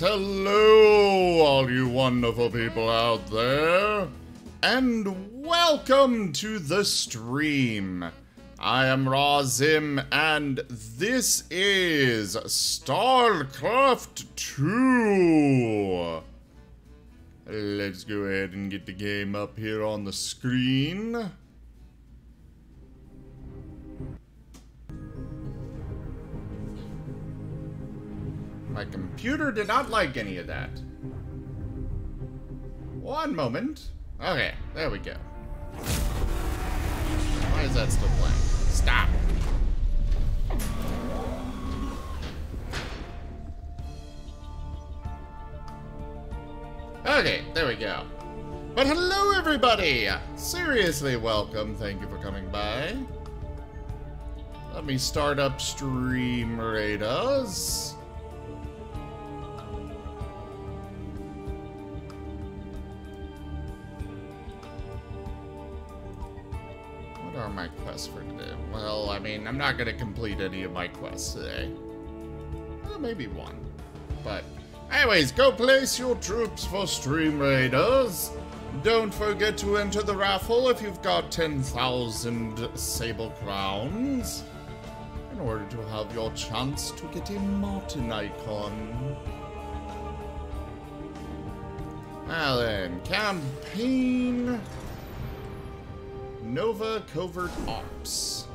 Hello, all you wonderful people out there, and welcome to the stream. I am Ra_Zim, and this is StarCraft II. Let's go ahead and get the game up here on the screen. My computer did not like any of that. One moment. Okay, there we go. Why is that still blank? Stop. Okay, there we go. But hello, everybody. Seriously, welcome. Thank you for coming by. Let me start up Stream Raiders. Are my quests for today? Well, I mean, I'm not gonna complete any of my quests today. Well, maybe one. But anyways, go place your troops for Stream Raiders. Don't forget to enter the raffle if you've got 10,000 Sable Crowns in order to have your chance to get a Martin icon. Now then, campaign. Nova Covert Ops.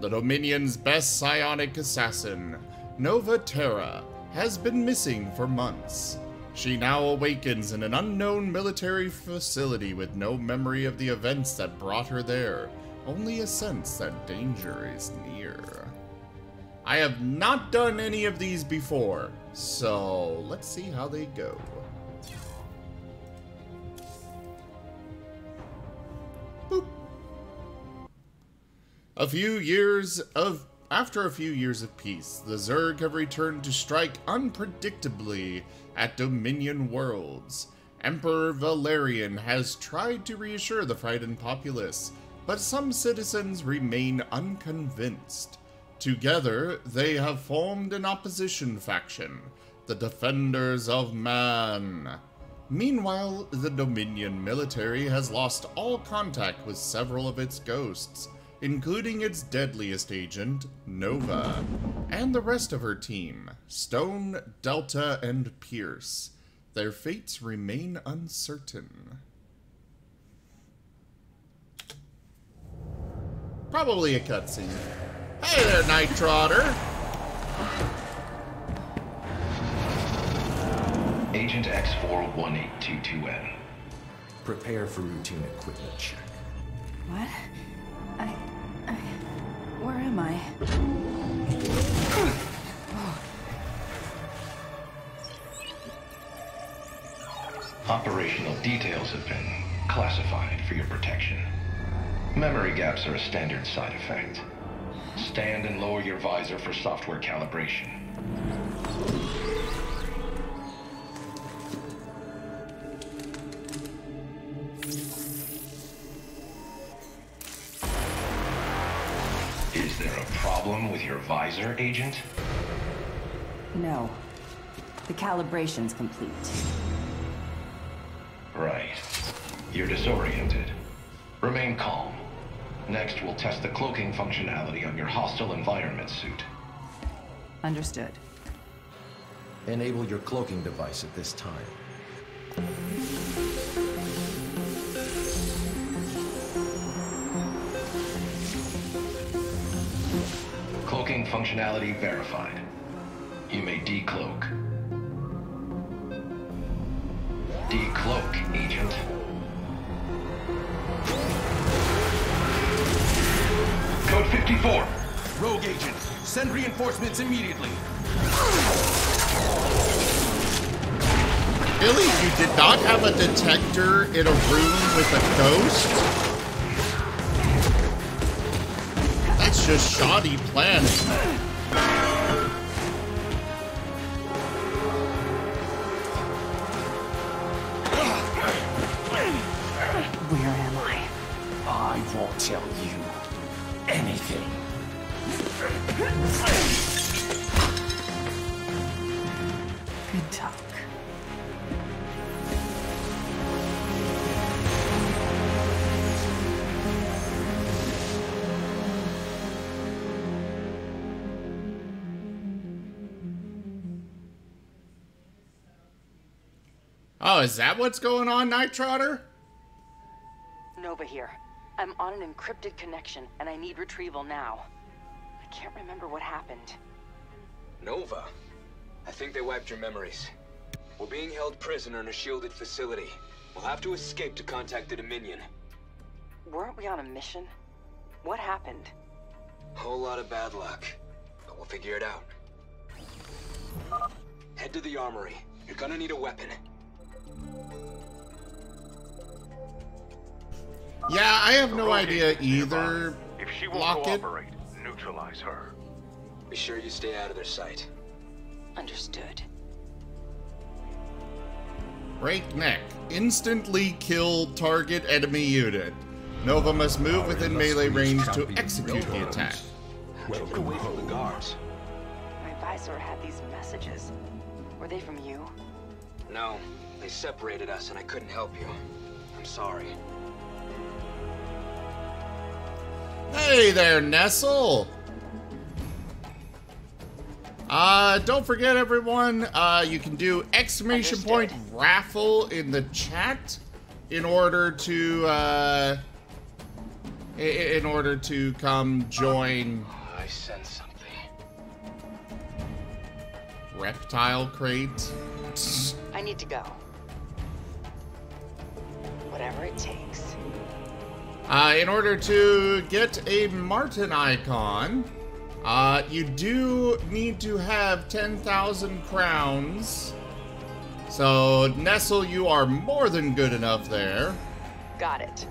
The Dominion's best psionic assassin, Nova Terra, has been missing for months. She now awakens in an unknown military facility with no memory of the events that brought her there, Only a sense that danger is near. I have not done any of these before, so let's see how they go. Boop. After a few years of peace, the Zerg have returned to strike unpredictably at Dominion worlds. Emperor Valerian has tried to reassure the frightened populace, but some citizens remain unconvinced. Together, they have formed an opposition faction, the Defenders of Man. Meanwhile, the Dominion military has lost all contact with several of its ghosts, including its deadliest agent, Nova, and the rest of her team, Stone, Delta, and Pierce. Their fates remain uncertain. Probably a cutscene. Hey there, Night Trotter! Agent X41822N. Prepare for routine equipment check. What? Where am I? Oh. Operational details have been classified for your protection. Memory gaps are a standard side effect. Stand and lower your visor for software calibration. Is there a problem with your visor, Agent? No. The calibration's complete. Right. You're disoriented. Remain calm. Next, we'll test the cloaking functionality on your hostile environment suit. Understood. Enable your cloaking device at this time. Cloaking functionality verified. You may decloak. Decloak, Agent. Code 54. Rogue Agent, send reinforcements immediately. Billy, you did not have a detector in a room with a ghost? That's just shoddy planning. Where am I? I won't tell you anything. Good talk. Oh, is that what's going on, Night Trotter? Nova here. I'm on an encrypted connection, and I need retrieval now. I can't remember what happened. Nova? I think they wiped your memories. We're being held prisoner in a shielded facility. We'll have to escape to contact the Dominion. Weren't we on a mission? What happened? Whole lot of bad luck, but we'll figure it out. Head to the armory. You're gonna need a weapon. Yeah, I have no idea either. If she will cooperate, neutralize her. Be sure you stay out of their sight. Understood. Breakneck. Instantly kill target enemy unit. Nova must move within melee range to execute the attack. Keep it away from the guards. My visor had these messages. Were they from you? No, they separated us and I couldn't help you. I'm sorry. Hey there, Nestle! Don't forget, everyone, you can do exclamation point raffle in the chat in order to, come join... I sense something. Reptile crate. I need to go. Whatever it takes. In order to get a Martin icon, you do need to have 10,000 crowns. So, Nestle, you are more than good enough there. Got it.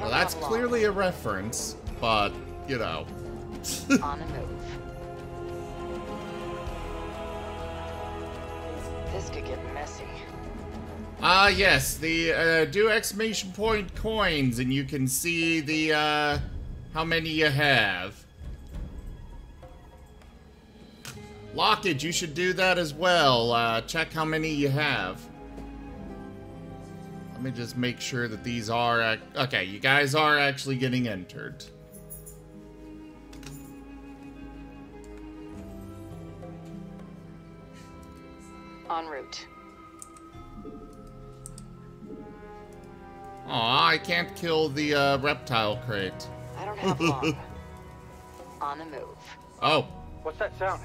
Well, that's clearly a reference, but, you know. On a move. This could get messy. Ah, yes. The do exclamation point coins, and you can see the how many you have. Lockage, you should do that as well. Check how many you have. Let me just make sure that these are... okay, you guys are actually getting entered. En route. Aw, I can't kill the reptile crate. I don't have long. On the move. Oh. What's that sound?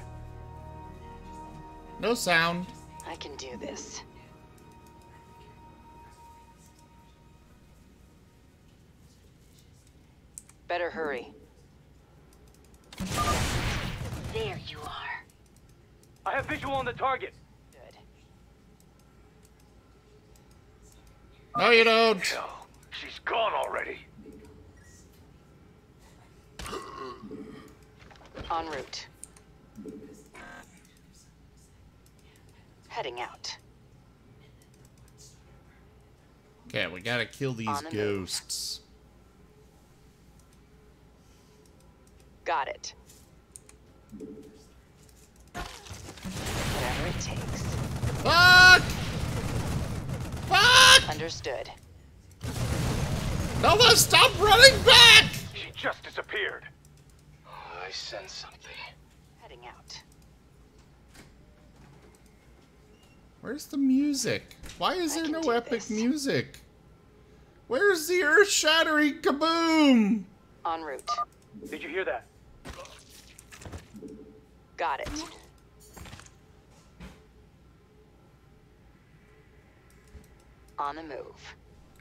No sound. I can do this. Better hurry. There you are. I have visual on the target. Good. No, you don't. Hell, she's gone already. En route. Heading out. Okay, we gotta kill these ghosts. Got it. Whatever it takes. Fuck! Fuck! Understood. Nova, stop running back! She just disappeared. Oh, I sense something. Heading out. Where's the music? Why is there no epic music? Where's the earth-shattering kaboom? En route. Did you hear that? Got it. On the move.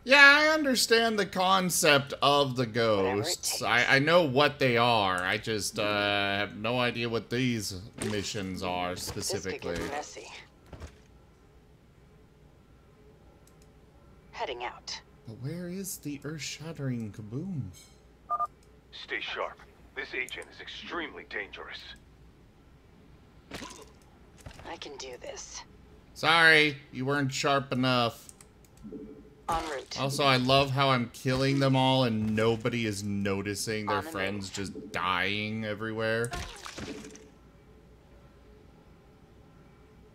Yeah, I understand the concept of the ghosts. I know what they are. I just have no idea what these missions are specifically. This could get messy. Heading out. But where is the earth-shattering kaboom? Stay sharp. This agent is extremely dangerous. I can do this. Sorry, you weren't sharp enough. En route. Also, I love how I'm killing them all and nobody is noticing their friends just dying everywhere.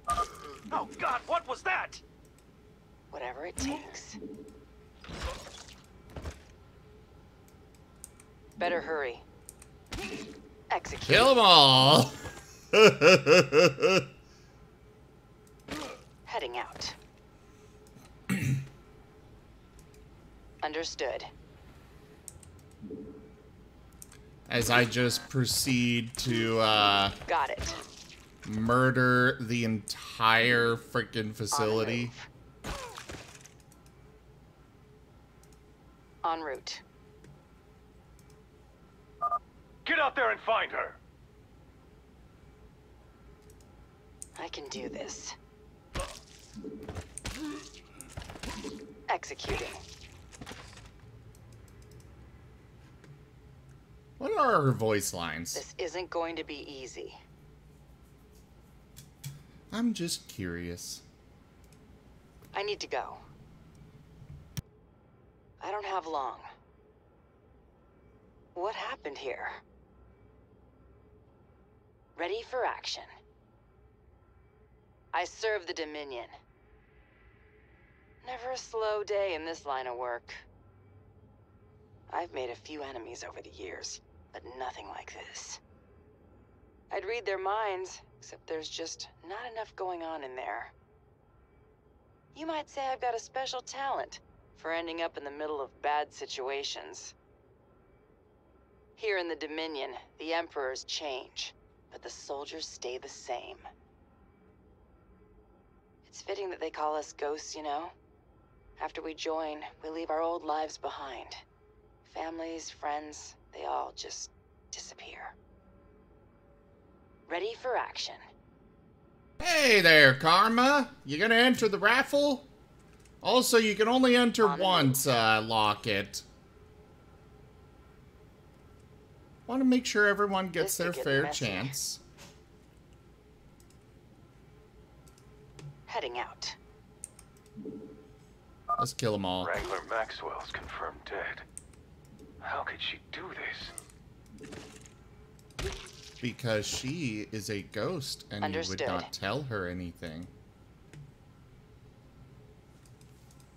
Oh God, what was that? Whatever it takes. Better hurry. Execute. Kill them all. Heading out. Understood. As I just proceed to got it. Murder the entire freaking facility. En route. Get out there and find her. I can do this. Executing. What are her voice lines? This isn't going to be easy. I'm just curious. I need to go. I don't have long. What happened here? Ready for action. I serve the Dominion. Never a slow day in this line of work. I've made a few enemies over the years, but nothing like this. I'd read their minds, except there's just not enough going on in there. You might say I've got a special talent for ending up in the middle of bad situations. Here in the Dominion, the Emperors change, but the soldiers stay the same. It's fitting that they call us ghosts, you know? After we join, we leave our old lives behind. Families, friends, they all just disappear. Ready for action. Hey there, Karma. You gonna enter the raffle? Also, you can only enter once, Locket. Want to make sure everyone gets their fair chance. Heading out. Let's kill them all. Wrangler Maxwell's confirmed dead. How could she do this? Because she is a ghost and Understood. You would not tell her anything.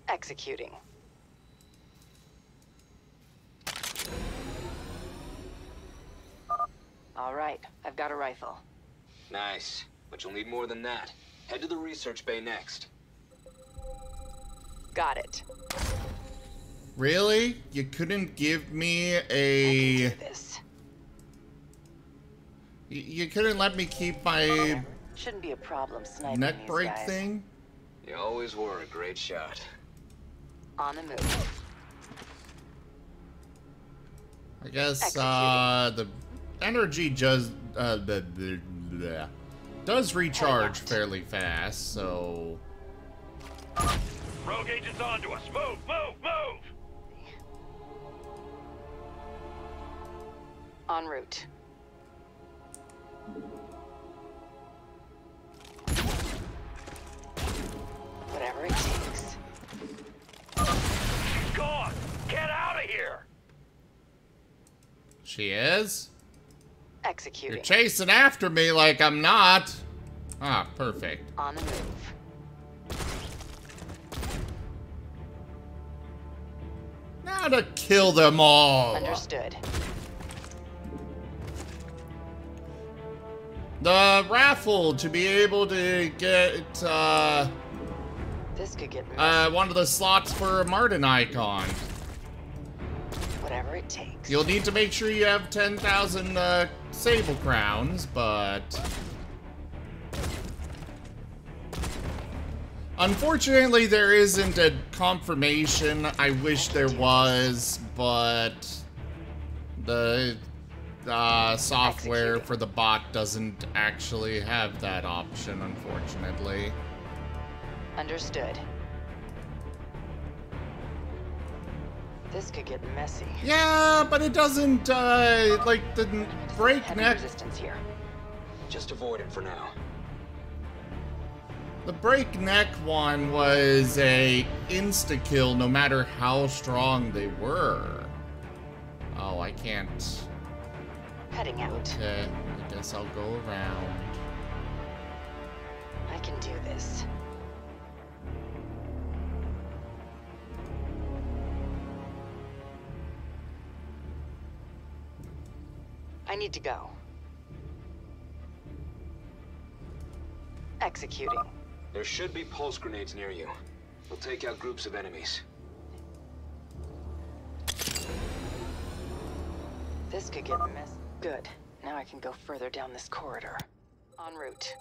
Executing. All right, I've got a rifle. Nice, but you'll need more than that. Head to the research bay next. Got it. Really? You couldn't give me a... I can do this. You couldn't let me keep my... Shouldn't be a problem sniping neck break these guys. Thing? You always were a great shot. On the move. I guess, the energy just, does recharge fairly fast, so... Rogue agent's on to us. Move, move, move! En route. Whatever it takes. She's gone! Get out of here! She is? Executing. You're chasing after me like I'm not. Ah, perfect. On the move. Now to kill them all. Understood. The raffle to be able to get this could get one of the slots for a Martin icon. Whatever it takes. You'll need to make sure you have 10,000 Sable Crowns, but unfortunately there isn't a confirmation. I wish there was, but the software for the bot doesn't actually have that option, unfortunately. Understood. This could get messy. Yeah, but it doesn't, like, the breakneck... resistance here. Just avoid it for now. The breakneck one was a insta-kill no matter how strong they were. Oh, I can't... Heading out. Okay, I guess I'll go around. I can do this. I need to go. Executing. There should be pulse grenades near you. We'll take out groups of enemies. This could get messy. Good. Now I can go further down this corridor. En route.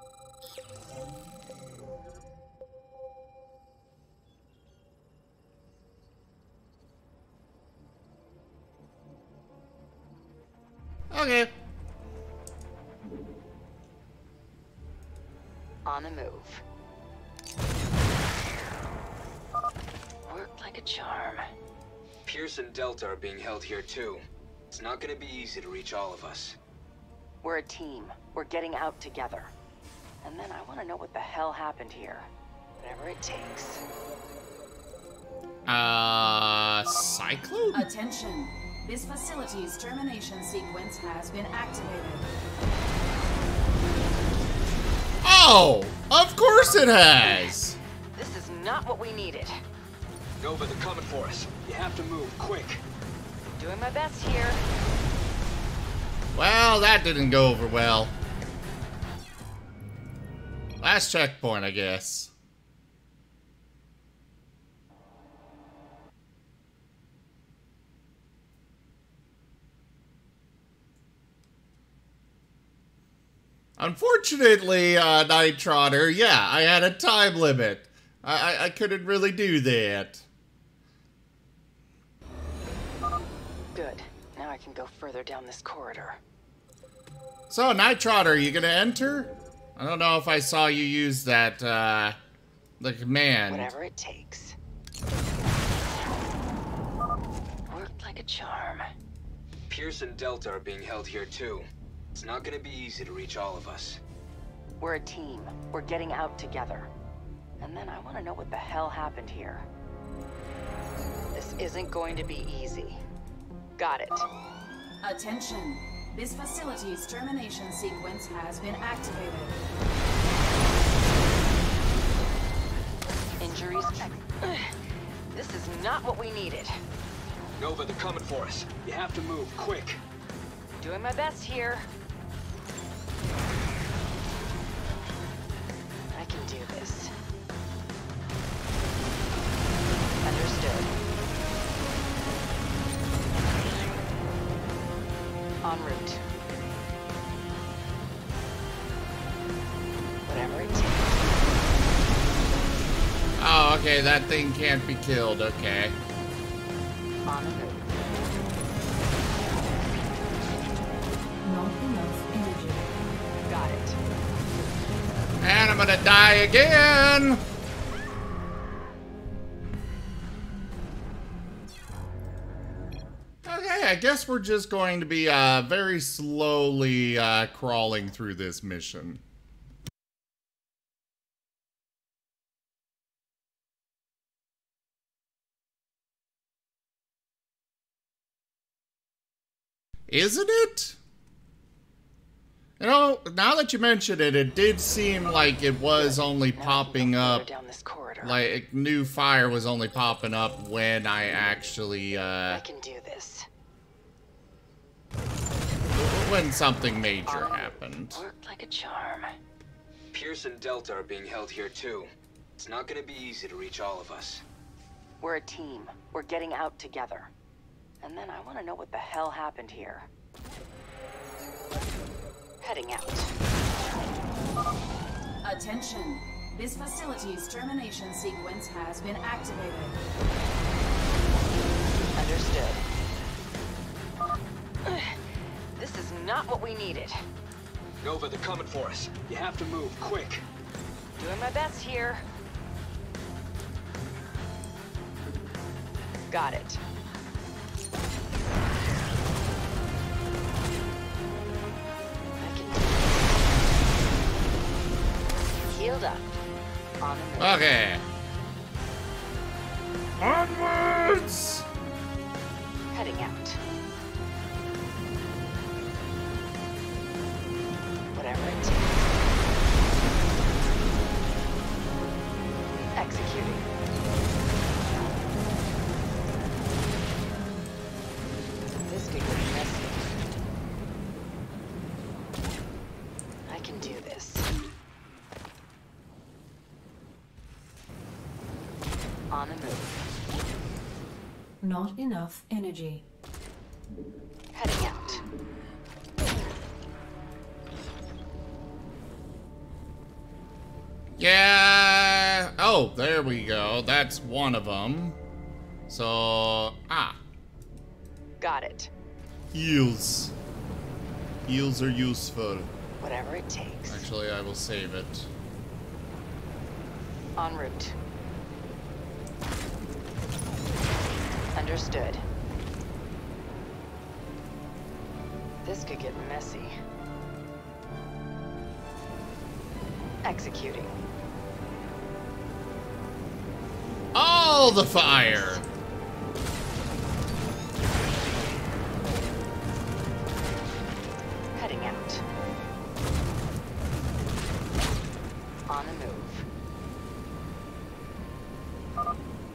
Okay. On the move. Worked like a charm. Pierce and Delta are being held here too. It's not going to be easy to reach all of us. We're a team. We're getting out together. And then I want to know what the hell happened here. Whatever it takes. Cyclone? Attention. This facility's termination sequence has been activated. Oh! Of course it has! This is not what we needed. Nova, they're coming for us. You have to move, quick. Doing my best here. Well, that didn't go over well. Last checkpoint, I guess. Unfortunately, Night Trotter, yeah, I had a time limit. I couldn't really do that. Good. Now I can go further down this corridor. So, Night Trotter, are you gonna enter? I don't know if I saw you use that, the command. Whatever it takes. Worked like a charm. Pierce and Delta are being held here, too. It's not gonna be easy to reach all of us. We're a team. We're getting out together. And then I want to know what the hell happened here. This isn't going to be easy. Got it. Attention. This facility's termination sequence has been activated. Injuries? This is not what we needed. Nova, they're coming for us. You have to move, quick. Doing my best here. I can do this. Understood. En route. Whatever it takes. Oh, okay, that thing can't be killed, okay. En route. Nothing else energy. Got it. And I'm gonna die again! I guess we're just going to be very slowly crawling through this mission. Isn't it? You know, now that you mention it, it did seem like it was only popping up, like new fire was only popping up when I actually, I can do this. When something major happened. Worked like a charm. Pierce and Delta are being held here too. It's not going to be easy to reach all of us. We're a team. We're getting out together. And then I want to know what the hell happened here. Heading out. Attention. This facility's termination sequence has been activated. Understood. This is not what we needed. Nova, they're coming for us. You have to move, quick. Doing my best here. Got it. I can... Healed up. On the move. Okay. Onwards! Heading out. Whatever it takes. Executing. This could be messy. I can do this. On the move. Not enough energy. Heading out. Yeah. Oh, there we go. That's one of them. So, got it. Heals. Heals are useful. Whatever it takes. Actually, I will save it. En route. Understood. This could get messy. Executing. All the fire. Heading out. On the move.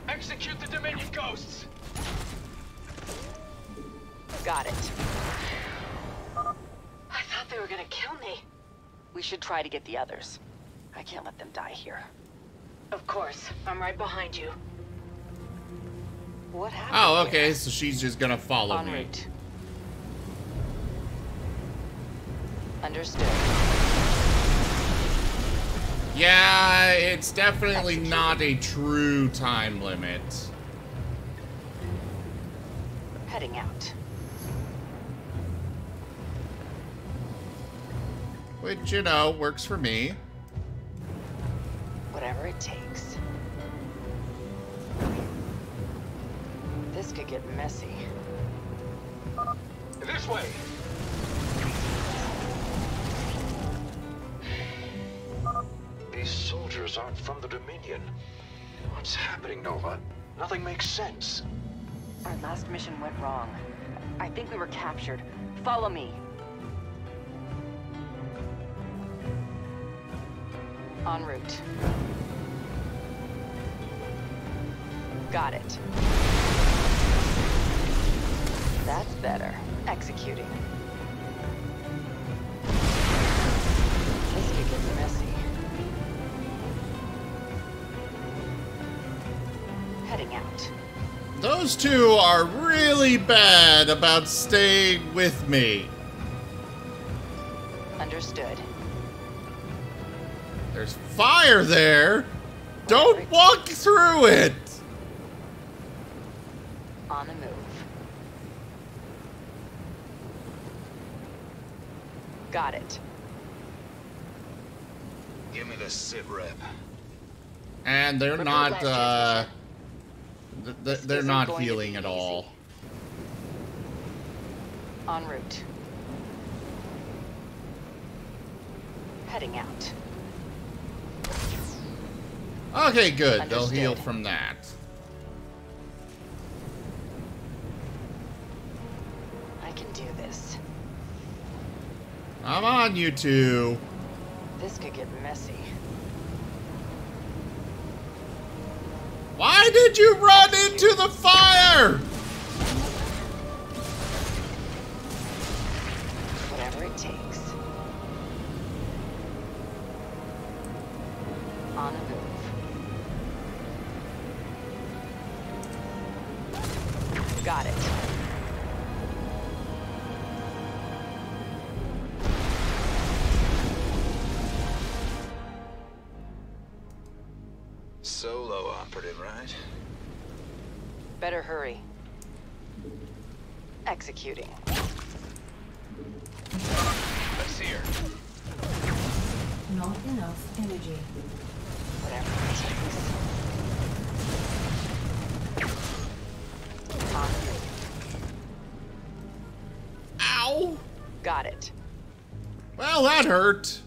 Execute the Dominion ghosts. Got it. I thought they were gonna kill me. We should try to get the others. I can't let them die here. Of course. I'm right behind you. What happened? Oh, okay. Here? So she's just gonna follow me. En route. Understood. Yeah, it's definitely not a true time limit. Heading out. Which, you know, works for me. Whatever it takes. This could get messy. This way! These soldiers aren't from the Dominion. What's happening, Nova? Nothing makes sense. Our last mission went wrong. I think we were captured. Follow me. En route. Got it. That's better. Executing. This could get messy. Heading out. Those two are really bad about staying with me. Understood. There's fire there. Don't walk through it. On the move. Got it. Give me the sit rep. And they're not, they're not healing at all. En route. Heading out. Okay, good. Understood. They'll heal from that. I can do this. Come on, you two. This could get messy. Why did you run into the fire? Whatever it takes. On the move. Got it. Solo operative, right? Better hurry. Executing. Let's see her. Not enough energy. Whatever it takes. Ow! Got it. Well, that hurt.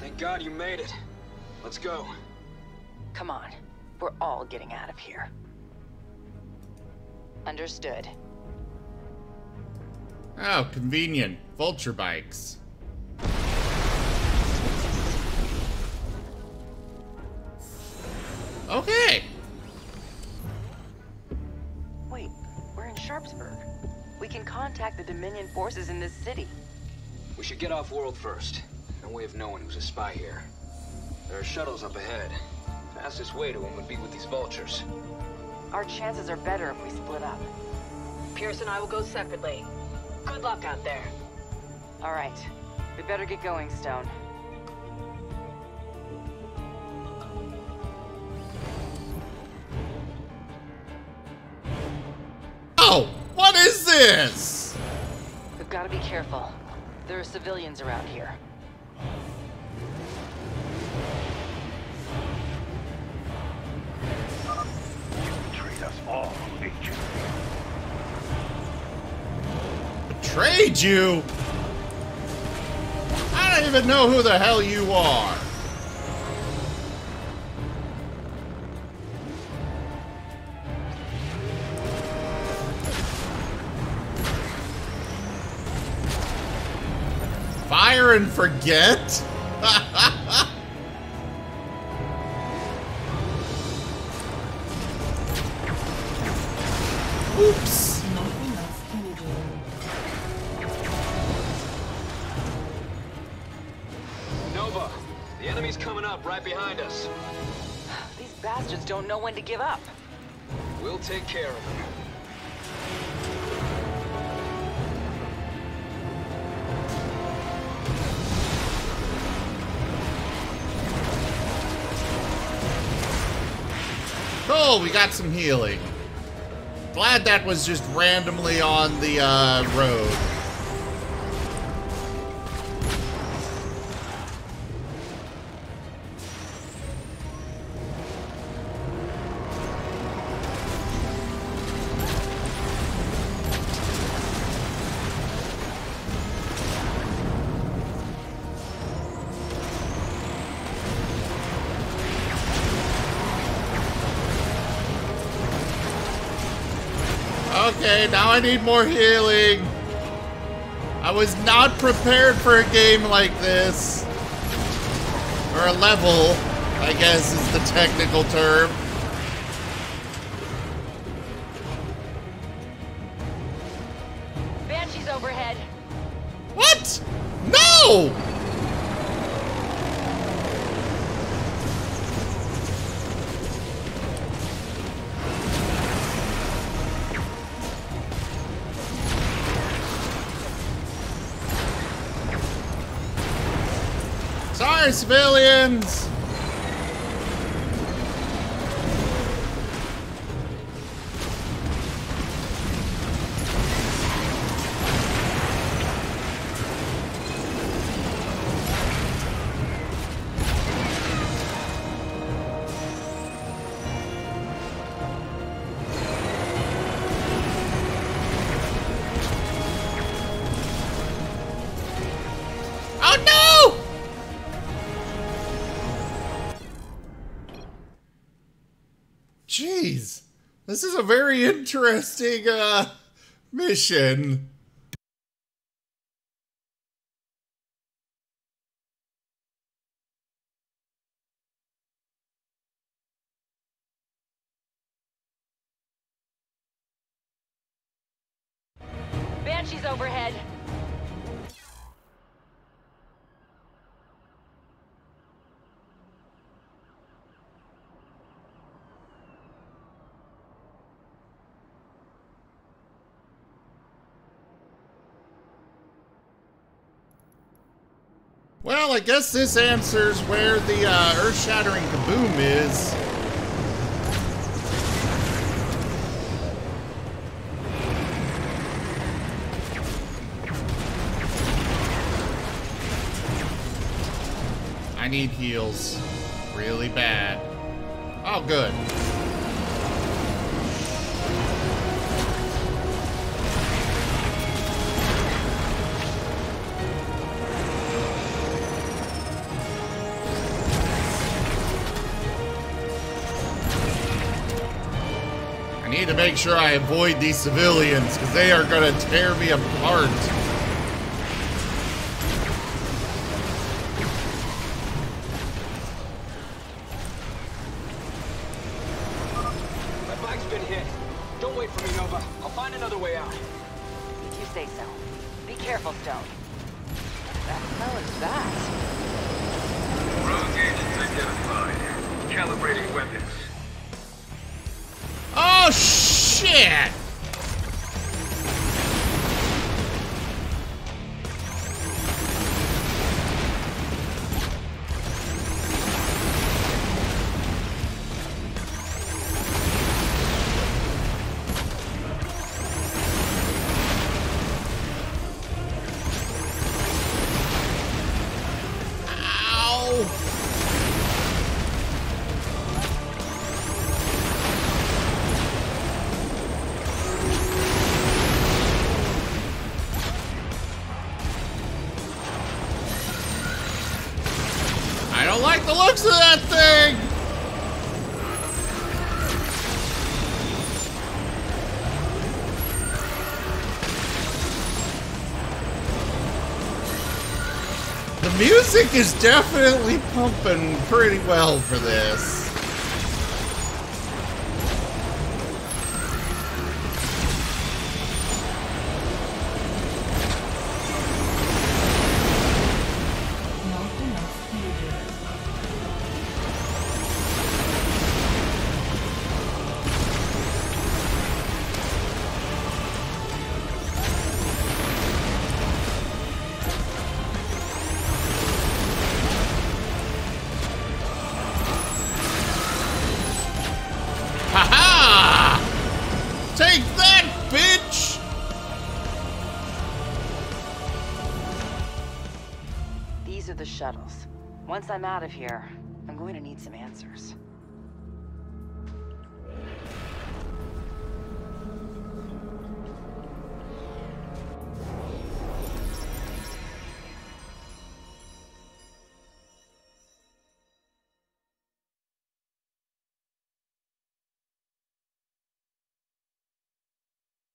Thank God you made it. Let's go. Come on. We're all getting out of here. Understood. Oh, convenient. Vulture bikes. Okay. Sharpsburg. We can contact the Dominion forces in this city. We should get off world first. No way of knowing who's a spy here. There are shuttles up ahead. Fastest way to them would be with these vultures. Our chances are better if we split up. Pierce and I will go separately. Good luck out there. All right. We better get going, Stone. What is this? We've got to be careful. There are civilians around here. You betrayed us all, didn't you? Betrayed you? I don't even know who the hell you are. Fire and forget? Oops. Nova, the enemy's coming up right behind us. These bastards don't know when to give up. We'll take care of them. Oh, we got some healing. Glad that was just randomly on the road. Okay, now I need more healing. I was not prepared for a game like this. Or a level, I guess is the technical term. Banshees overhead. What? No! Civilians! Jeez, this is a very interesting mission. Banshees overhead. Well, I guess this answers where the earth-shattering kaboom is. I need heals really bad. Oh, good. I need to make sure I avoid these civilians, because they are going to tear me apart. My bike's been hit. Don't wait for me, Nova. I'll find another way out. Did you say so? Be careful, Stone. That hell is that? Rogue agents identified. Calibrating weapons. Oh, shit! The looks of that thing! The music is definitely pumping pretty well for this. shuttles. Once I'm out of here, I'm going to need some answers.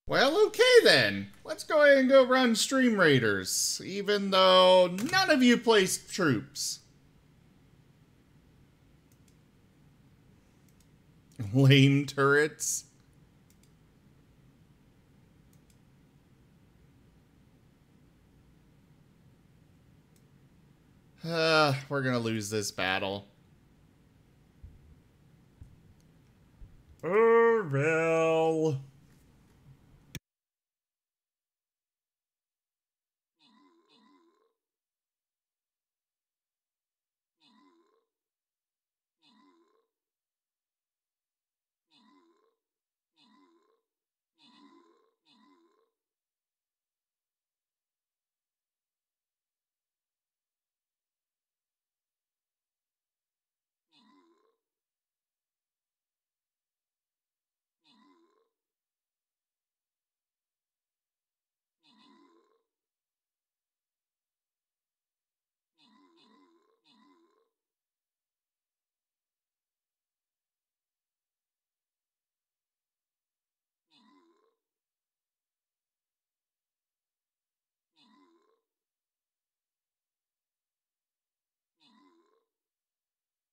Well, okay then. Let's go ahead and go run Stream Raiders, even though none of you placed troops. Lame turrets. We're gonna lose this battle. Oh, well.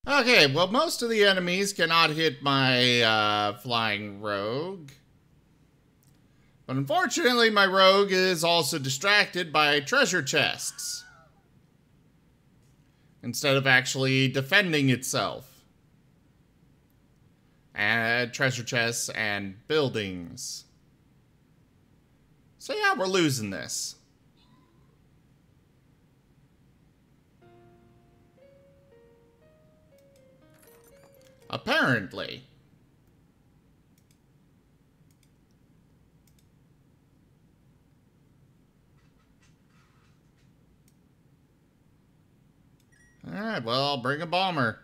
Okay, well, most of the enemies cannot hit my flying rogue. But unfortunately, my rogue is also distracted by treasure chests, instead of actually defending itself. And treasure chests and buildings. So yeah, we're losing this. Apparently. Alright, well, I'll bring a bomber.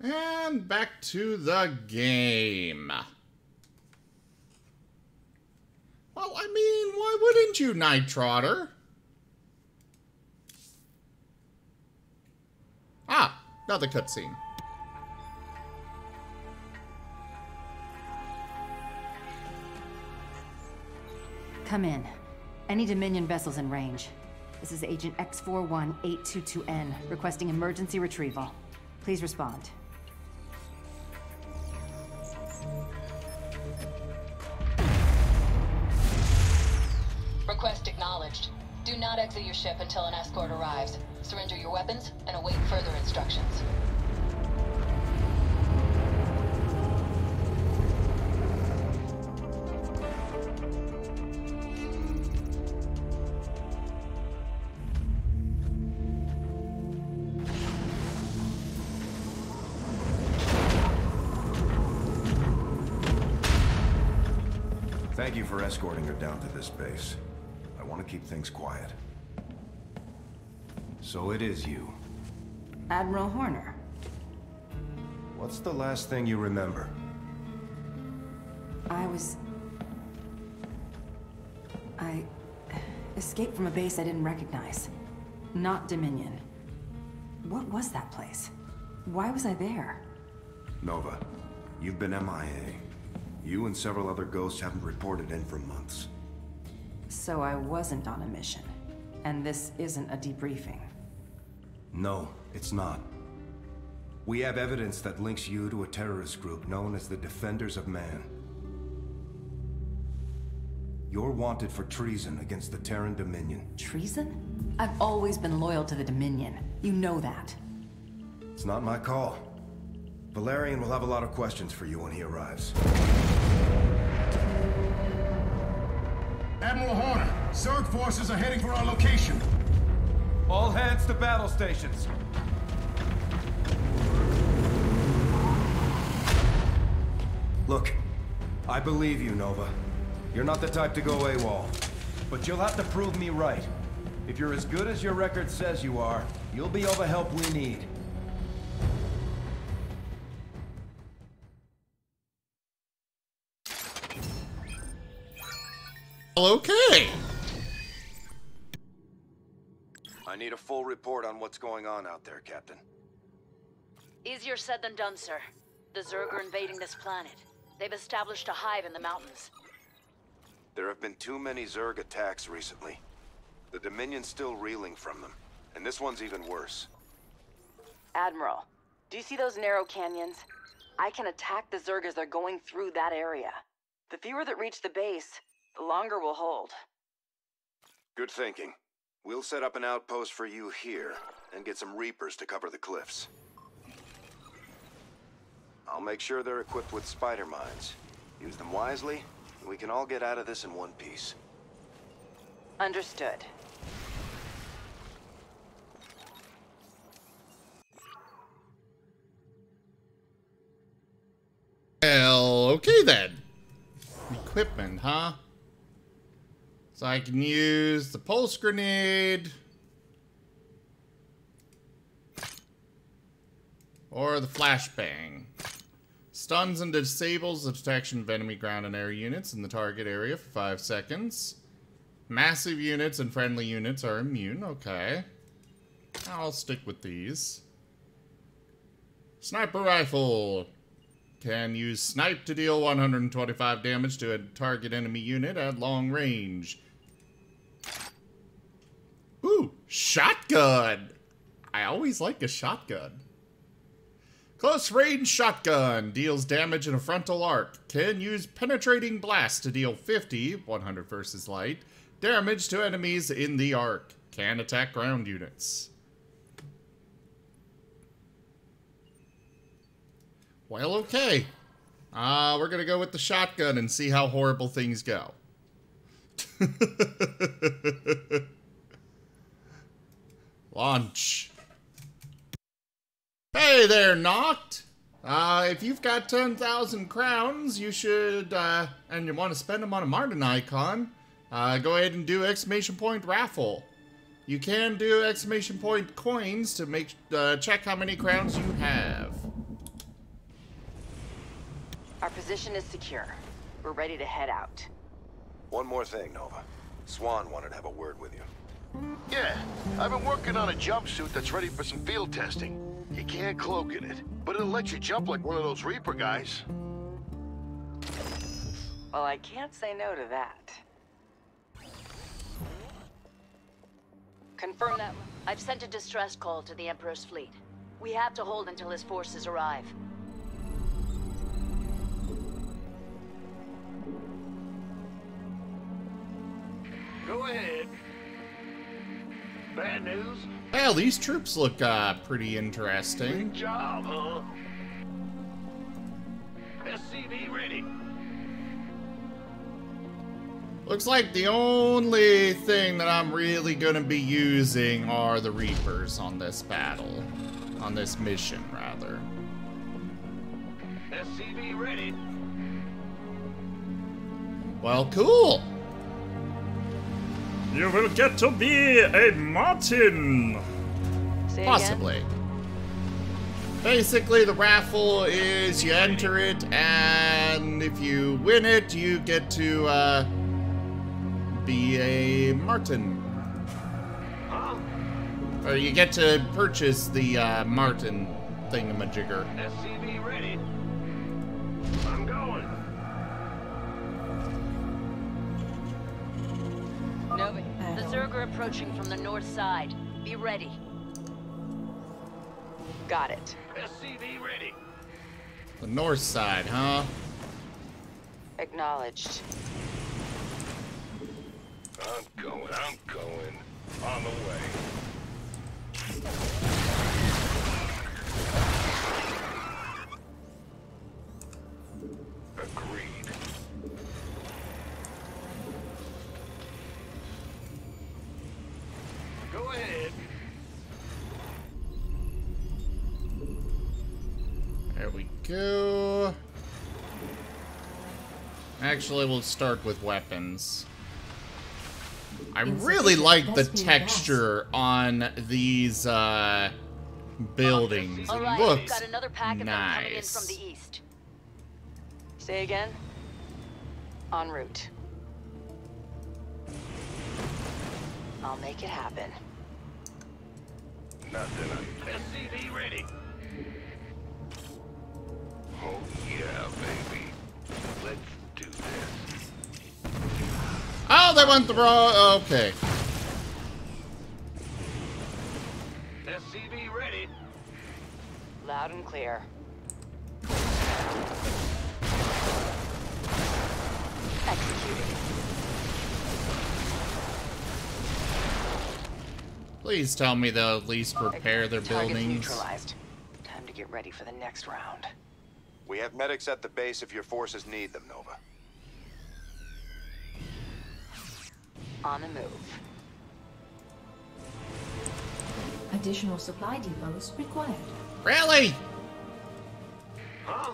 And back to the game. Well, I mean, why wouldn't you, Night Trotter? Ah, another cutscene. Come in. Any Dominion vessels in range. This is Agent X41822N, requesting emergency retrieval. Please respond. Request acknowledged. Do not exit your ship until an escort arrives. Surrender your weapons and await further instructions. Thank you for escorting her down to this base. I want to keep things quiet. So it is you. Admiral Horner. What's the last thing you remember? I escaped from a base I didn't recognize. Not Dominion. What was that place? Why was I there? Nova, you've been MIA. You and several other ghosts haven't reported in for months. So I wasn't on a mission, and this isn't a debriefing. No, it's not. We have evidence that links you to a terrorist group known as the Defenders of Man. You're wanted for treason against the Terran Dominion. Treason? I've always been loyal to the Dominion. You know that. It's not my call. Valerian will have a lot of questions for you when he arrives. Admiral Horner, Zerg forces are heading for our location. All hands to battle stations. Look, I believe you, Nova. You're not the type to go AWOL. But you'll have to prove me right. If you're as good as your record says you are, you'll be all the help we need. Okay. I need a full report on what's going on out there, Captain. Easier said than done, sir. The Zerg are invading this planet. They've established a hive in the mountains. There have been too many Zerg attacks recently. The Dominion's still reeling from them, and this one's even worse. Admiral, do you see those narrow canyons? I can attack the Zerg as they're going through that area. The fewer that reach the base, the longer we'll hold. Good thinking. We'll set up an outpost for you here, and get some Reapers to cover the cliffs. I'll make sure they're equipped with spider mines. Use them wisely. We can all get out of this in one piece. Understood. Well, okay then. Equipment, huh? So I can use the pulse grenade. Or the flashbang. Stuns and disables the detection of enemy ground and air units in the target area for 5 seconds. Massive units and friendly units are immune. Okay. I'll stick with these. Sniper rifle. Can use snipe to deal 125 damage to a target enemy unit at long range. Ooh, shotgun. I always like a shotgun. Close range shotgun deals damage in a frontal arc. Can use penetrating blast to deal 50, 100 versus light, damage to enemies in the arc. Can attack ground units. Well, okay. We're gonna go with the shotgun and see how horrible things go. Launch. Hey there, Noct! If you've got 10,000 crowns, you should, and you want to spend them on a Martin icon, go ahead and do exclamation point raffle. You can do exclamation point coins to make, check how many crowns you have. Our position is secure. We're ready to head out. One more thing, Nova. Swan wanted to have a word with you. Yeah, I've been working on a jumpsuit that's ready for some field testing. You can't cloak in it, but it'll let you jump like one of those Reaper guys. Well, I can't say no to that. Confirm that. I've sent a distress call to the Emperor's fleet. We have to hold until his forces arrive. Go ahead. Bad news? Well, these troops look pretty interesting. Good job, huh? SCV ready. Looks like the only thing that I'm really gonna be using are the Reapers on this battle. On this mission, rather. SCV ready. Well, cool. You will get to be a Martin! Possibly. Basically, the raffle is you enter it, and if you win it, you get to be a Martin. Huh? Or you get to purchase the Martin thingamajigger. SCV ready. I'm going. Nova, the Zerg are approaching from the north side. Be ready. Got it. SCV ready. The north side, huh? Acknowledged. I'm going. On the way. Agreed. Go ahead. There we go. Actually, we'll start with weapons. I really like the texture on these buildings. All right, looks got another pack nice. Coming in from the east. Say again. En route. I'll make it happen. Nothing on TV ready. Oh yeah, baby. Let's do this. Oh, they went the wrong. Okay. SCV ready. Loud and clear. Executed. Please tell me they'll at least repair their buildings. Neutralized. Time to get ready for the next round. We have medics at the base if your forces need them, Nova. On the move. Additional supply depots required. Really? Huh?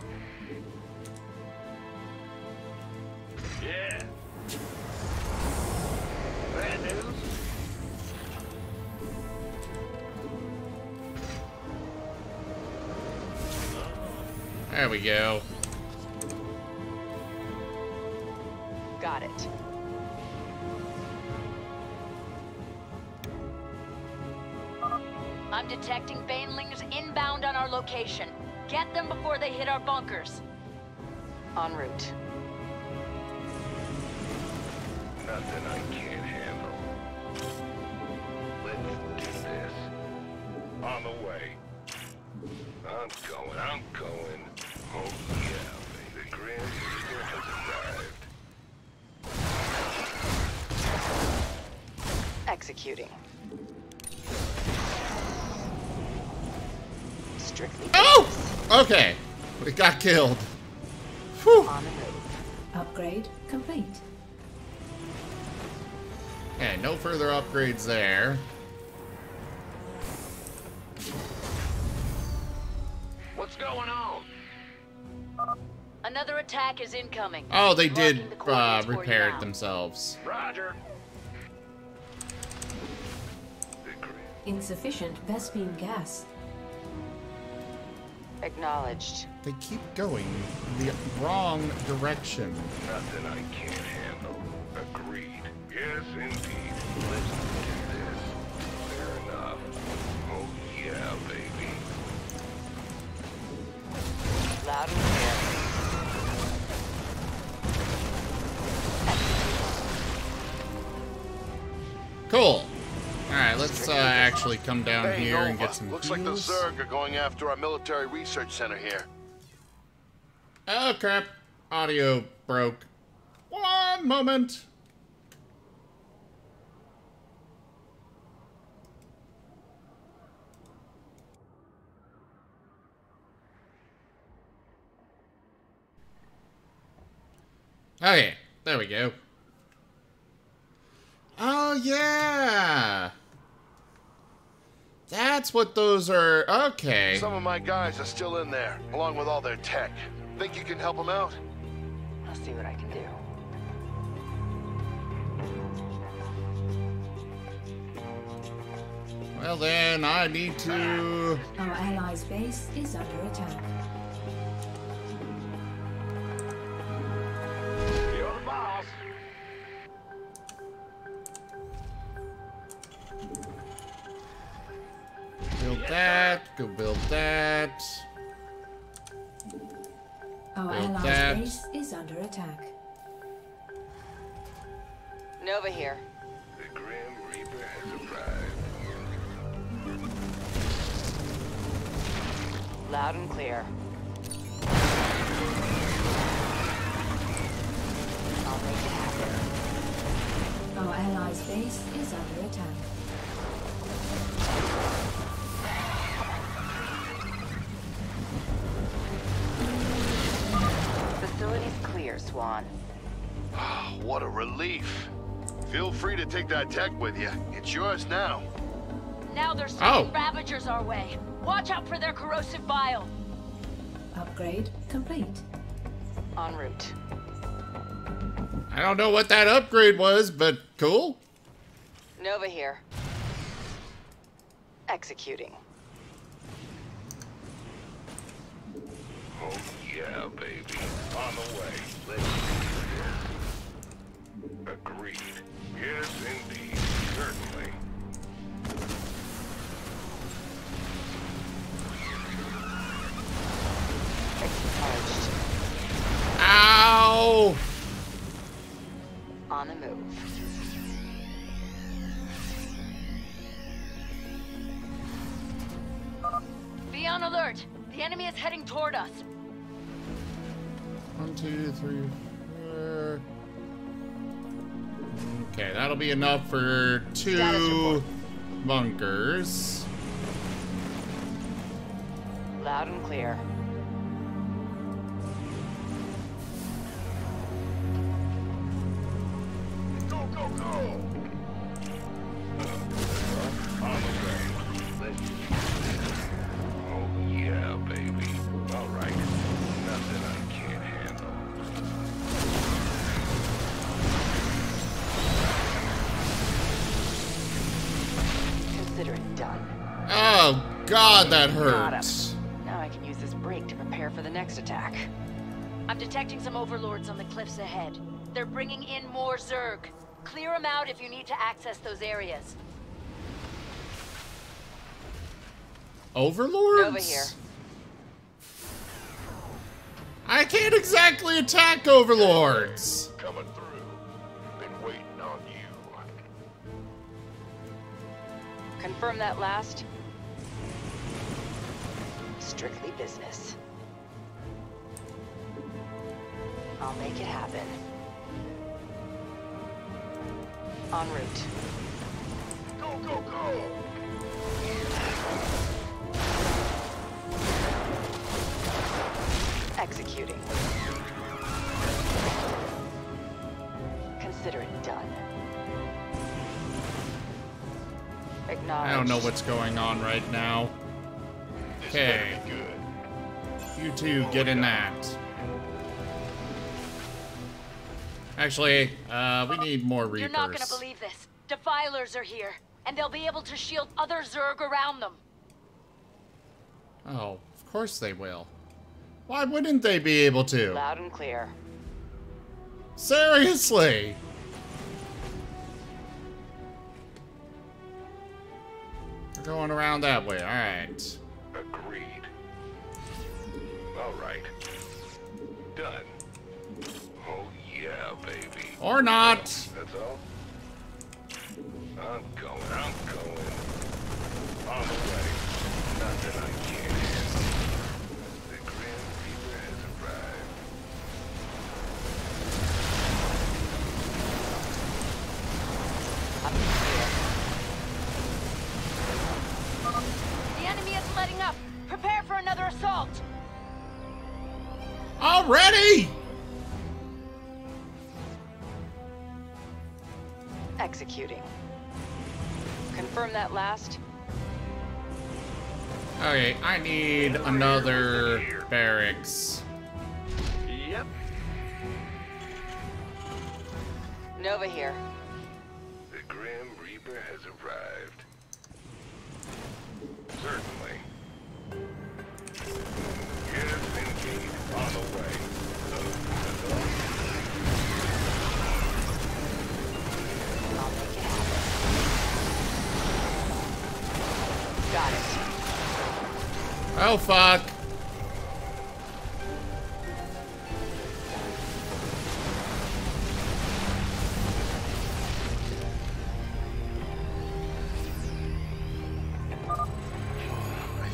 Yeah. Bad news. There we go. Got it. I'm detecting banelings inbound on our location. Get them before they hit our bunkers. En route. Nothing I can't handle. Let's do this. On the way. I'm going. Oh yeah, baby. Grand Easter has arrived. Executing. Strictly. Oh! Okay. We got killed. Whew. On the move. Upgrade complete. Okay, no further upgrades there. What's going on? Another attack is incoming. Oh, they did repair it themselves. Roger. Insufficient Vespine gas. Acknowledged. They keep going the wrong direction. Nothing I can't handle. Agreed. Yes, indeed. Let's do this. Fair enough. Oh yeah, baby. Loud and clear. Cool. Alright, let's actually come down here and get some looks like the Zerg are going after our military research center here. Oh crap. Audio broke. One moment. Okay, there we go. Oh yeah! That's what those are. Okay. Some of my guys are still in there, along with all their tech. Think you can help them out? I'll see what I can do. Well then, I need to... Our allies' base is under attack. You're the boss! Build that, go build that. Our allied base is under attack. Nova here. The Grim Reaper has arrived. Loud and clear. I'll make it happen. Our allied base is under attack. Facilities clear, Swan. Oh, what a relief. Feel free to take that tech with you. It's yours now. Now they're sending Ravagers our way. Watch out for their corrosive vial. Upgrade complete. En route. I don't know what that upgrade was, but cool. Nova here. Executing. Oh yeah, baby. On the way. Let's agreed. Yes, indeed. Certainly. Ow! On the move. Be on alert. The enemy is heading toward us. 1, 2, 3, 4. Okay, that'll be enough for 2 bunkers. Loud and clear. God, that hurts. Now I can use this break to prepare for the next attack. I'm detecting some overlords on the cliffs ahead. They're bringing in more Zerg. Clear them out if you need to access those areas. Overlords? Over here. I can't exactly attack overlords. Coming through. Been waiting on you. Confirm that last. Strictly business. I'll make it happen. En route. Go, go, go! Executing. Consider it done. Acknowledged. I don't know what's going on right now. Okay, good. You two get in that. Actually, we need more Reapers. You're not gonna believe this. Defilers are here, and they'll be able to shield other Zerg around them. Oh, of course they will. Why wouldn't they be able to? Loud and clear. Seriously! We're going around that way, alright. Agreed. All right. Done. Oh yeah, baby. Or not. That's all. I'm going. I'm going. On the way. Not that I can. The Grand Reaper has arrived. Letting up. Prepare for another assault. Already. Executing. Confirm that last. Okay, I need another barracks. Yep. Nova here. The Grim Reaper has arrived. Certainly. Yes, indeed. On the way. I'll make it happen. Got it. Oh, fuck.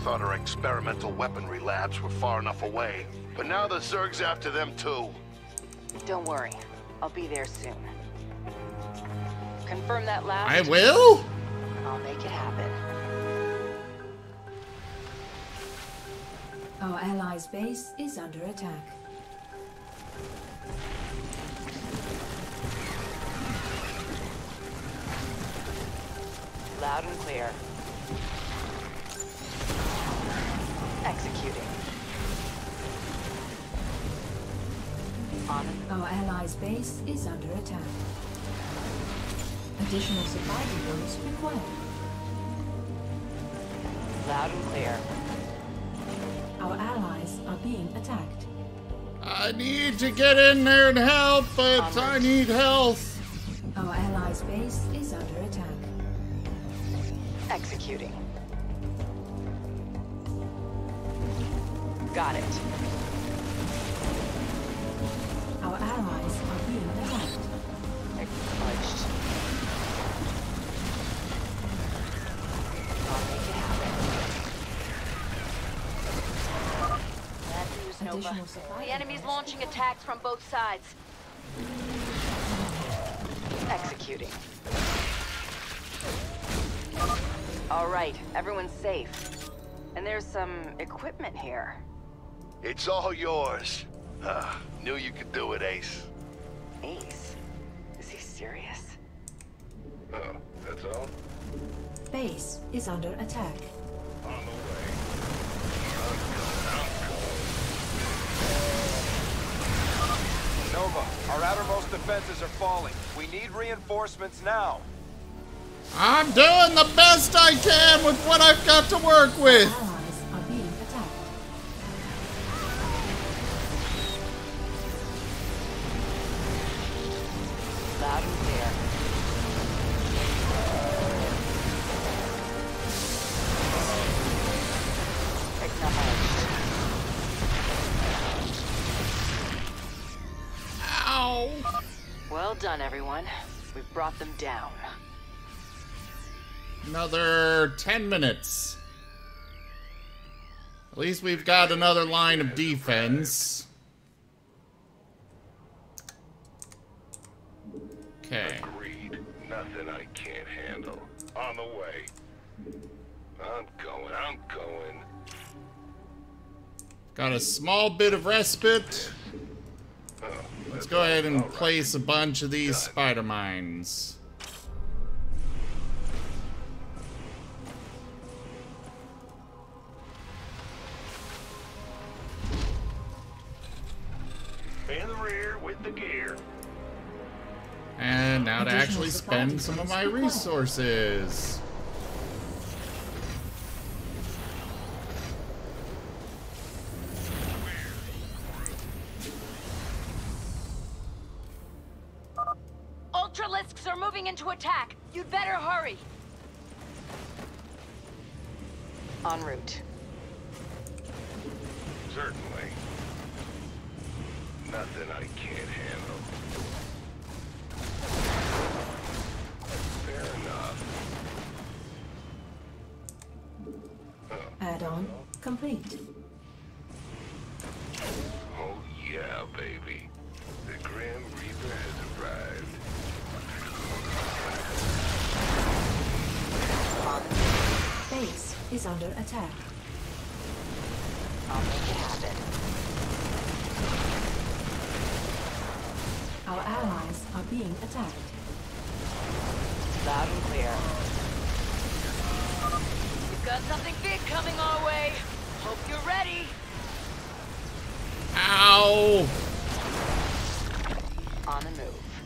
Our experimental weaponry labs were far enough away, but now the Zerg's after them too. Don't worry, I'll be there soon. Confirm that last. I will? I'll make it happen. Our allies' base is under attack. Loud and clear. Executing. Father. Our allies' base is under attack. Additional supply depots required. Loud and clear. Our allies are being attacked. I need to get in there and help, but I need health. Our allies' base is under attack. Executing. Got it. Our allies are being attacked. Acknowledged. I'll make it happen. Bad news, Nova. The enemy's launching attacks from both sides. Executing. All right, everyone's safe. And there's some equipment here. It's all yours. Knew you could do it, Ace. Ace? Is he serious? Oh, that's all? Base is under attack. On the way. Nova, our outermost defenses are falling. We need reinforcements now. I'm doing the best I can with what I've got to work with. Allies are being attacked. Loud and clear. Acknowledged. Ow! Well done, everyone. We've brought them down. Another 10 minutes. At least we've got another line of defense. Okay. Agreed. Nothing I can't handle. On the way. I'm going. I'm going. Got a small bit of respite. Let's go ahead and place a bunch of these spider mines. In the rear with the gear. And now to actually spend some of my resources. Ultralisks are moving into attack. You'd better hurry. En route. Certainly. Nothing I can't handle. Fair enough. Add-on complete. Oh yeah, baby. The Grim Reaper has arrived. Base is under attack. I'll make it happen. Our allies are being attacked. Loud and clear. We've got something big coming our way. Hope you're ready. Ow! On the move.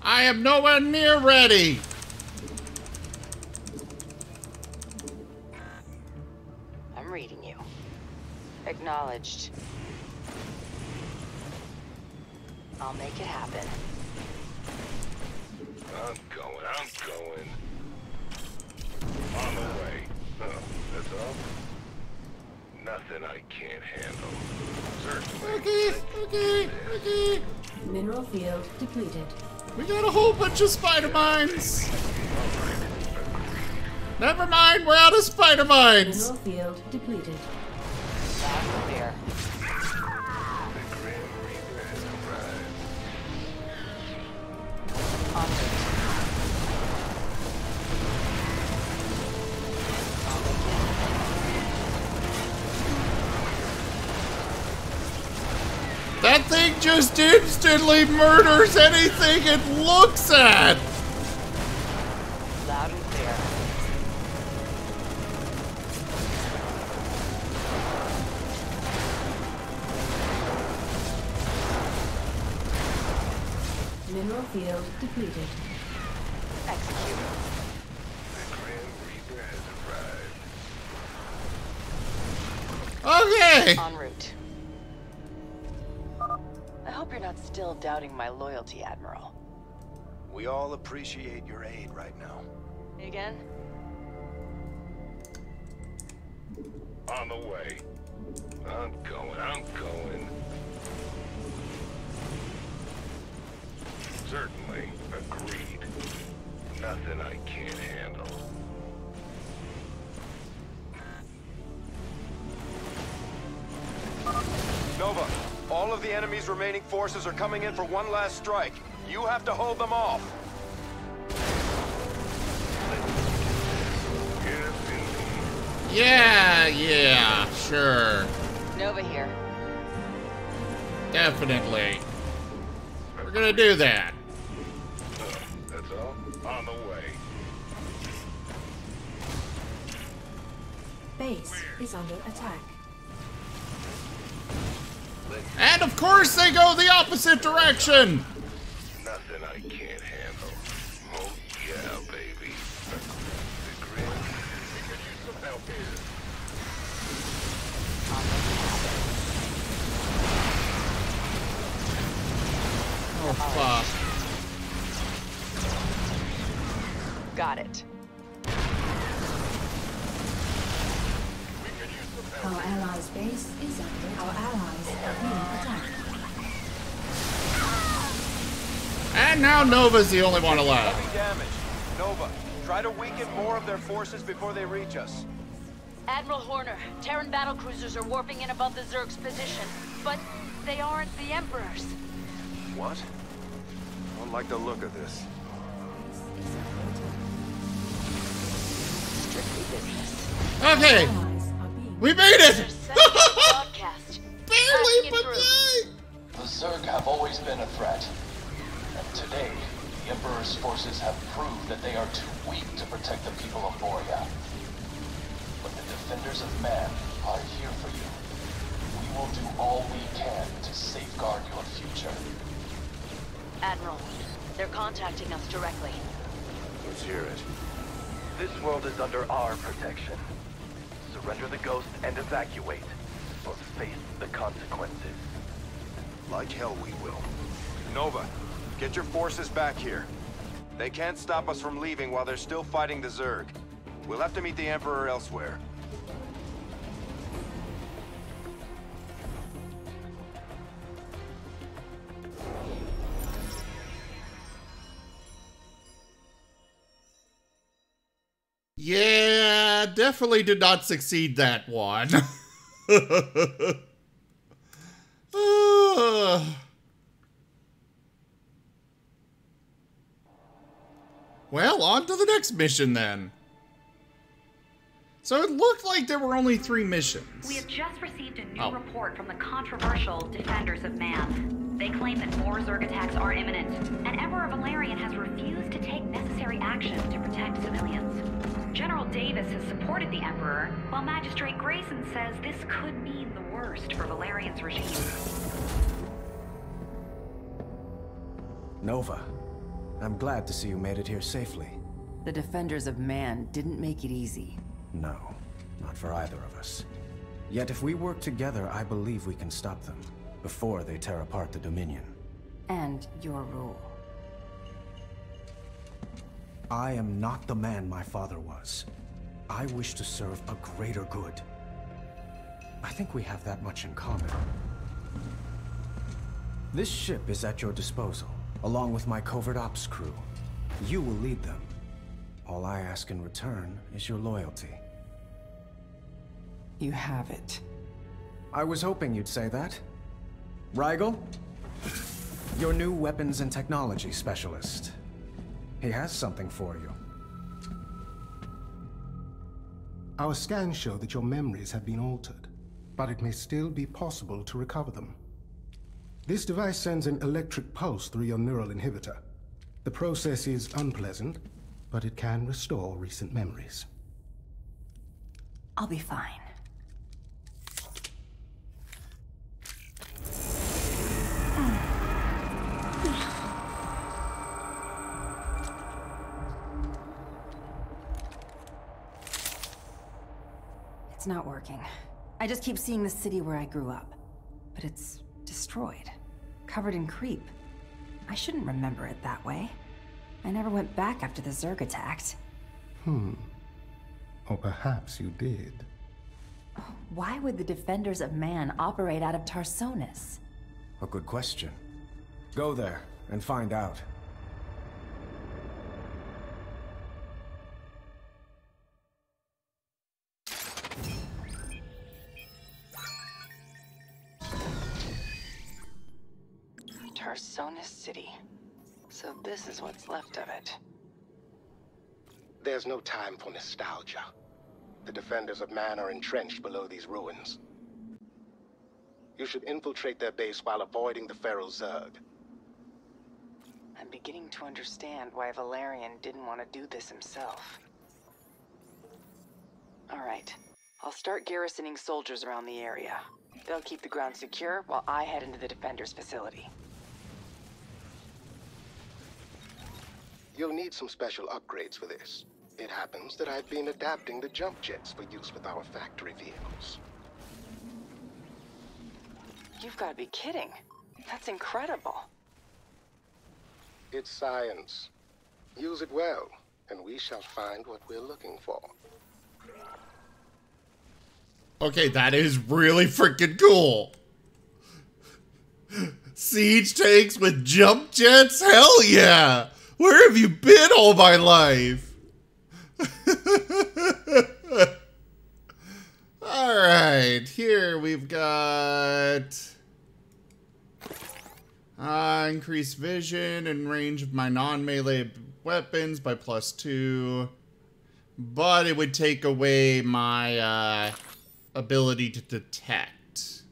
I am nowhere near ready. I'm reading you. Acknowledged. I'll make it happen. I'm going, I'm going. On the way. That's all? Nothing I can't handle. Certainly. Okay. Mineral field depleted. We got a whole bunch of spider mines. Never mind, we're out of spider mines. Mineral field depleted. That's clear. That thing just instantly murders anything it looks at. Loud and clear. Mineral field depleted. Execute. The Grand Reaper has arrived. Okay! En route. I hope you're not still doubting my loyalty, Admiral. We all appreciate your aid right now. Again? On the way. I'm going. Certainly, agreed. Nothing I can't handle. Nova, all of the enemy's remaining forces are coming in for one last strike. You have to hold them off. Yeah, sure. Nova here. Definitely. We're gonna do that. That's all. On the way. Base is under attack. And of course they go the opposite direction! Nothing I can't handle. Oh yeah, baby. The grid. We could use some help here. Oh fuck. Got it. Our allies' base is under attack. And now Nova's the only one alive. Nova, try to weaken more of their forces before they reach us. Admiral Horner, Terran battlecruisers are warping in above the Zerg's position, but they aren't the Emperor's. What? I don't like the look of this. Strictly business. Okay, we made it. Barely, but yay! The Zerg have always been a threat. And today, the Emperor's forces have proved that they are too weak to protect the people of Borya. But the Defenders of Man are here for you. We will do all we can to safeguard your future. Admiral, they're contacting us directly. Let's hear it. This world is under our protection. Surrender the Ghost and evacuate, or face the consequences. Like hell we will. Nova. Get your forces back here. They can't stop us from leaving while they're still fighting the Zerg. We'll have to meet the Emperor elsewhere. Yeah, definitely did not succeed that one. Well, on to the next mission then. So it looked like there were only 3 missions. We have just received a new report from the controversial Defenders of Man. They claim that more Zerg attacks are imminent, and Emperor Valerian has refused to take necessary action to protect civilians. General Davis has supported the Emperor, while Magistrate Grayson says this could mean the worst for Valerian's regime. Nova. I'm glad to see you made it here safely. The Defenders of Man didn't make it easy. No, not for either of us. Yet if we work together, I believe we can stop them before they tear apart the Dominion. And your rule. I am not the man my father was. I wish to serve a greater good. I think we have that much in common. This ship is at your disposal, along with my covert ops crew. You will lead them. All I ask in return is your loyalty. You have it. I was hoping you'd say that. Rigel, your new weapons and technology specialist. He has something for you. Our scans show that your memories have been altered, but it may still be possible to recover them. This device sends an electric pulse through your neural inhibitor. The process is unpleasant, but it can restore recent memories. I'll be fine. not working. I just keep seeing the city where I grew up. But it's destroyed. Covered in creep. I shouldn't remember it that way. I never went back after the Zerg attacked. Or perhaps you did. Why would the Defenders of Man operate out of Tarsonis? A good question. Go there and find out. Tarsonis City. So this is what's left of it. There's no time for nostalgia. The Defenders of Man are entrenched below these ruins. You should infiltrate their base while avoiding the feral Zerg. I'm beginning to understand why Valerian didn't want to do this himself. All right. I'll start garrisoning soldiers around the area. They'll keep the ground secure while I head into the Defenders' facility. You'll need some special upgrades for this. It happens that I've been adapting the jump jets for use with our factory vehicles. You've got to be kidding. That's incredible. It's science. Use it well, and we shall find what we're looking for. Okay, that is really freaking cool. Siege tanks with jump jets? Hell yeah! Where have you been all my life? All right, here we've got increased vision and range of my non-melee weapons by +2, but it would take away my ability to detect.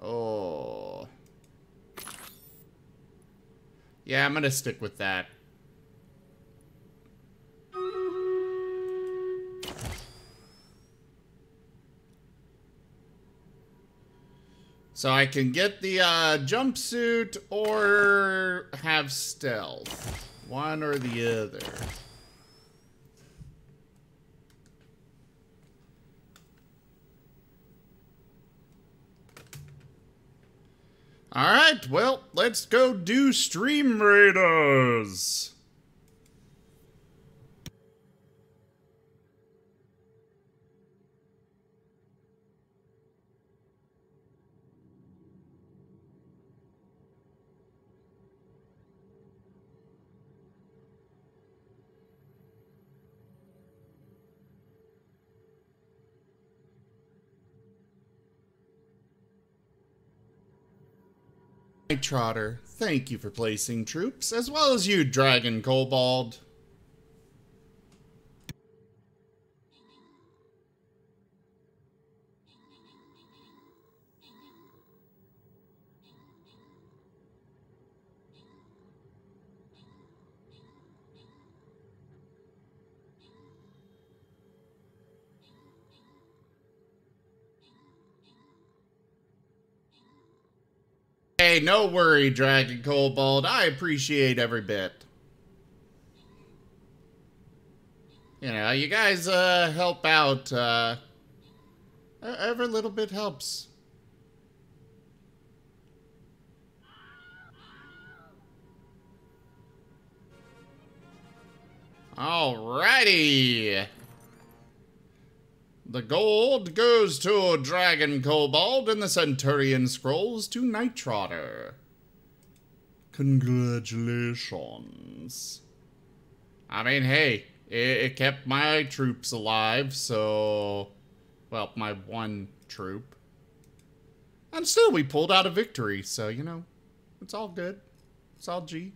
Oh. Yeah, I'm gonna stick with that. So I can get the jumpsuit or have stealth. One or the other. Alright, well, let's go do Stream Raiders! Trotter, thank you for placing troops, as well as you, Dragon Kobold. Hey, no worry, Dragon Kobold. I appreciate every bit. You know, you guys help out. Every little bit helps. Alrighty. The gold goes to Dragon Kobold, and the Centurion scrolls to Night Trotter. Congratulations. I mean, hey, it kept my troops alive, so... Well, my one troop. And still, we pulled out a victory, so, you know, it's all good. It's all G.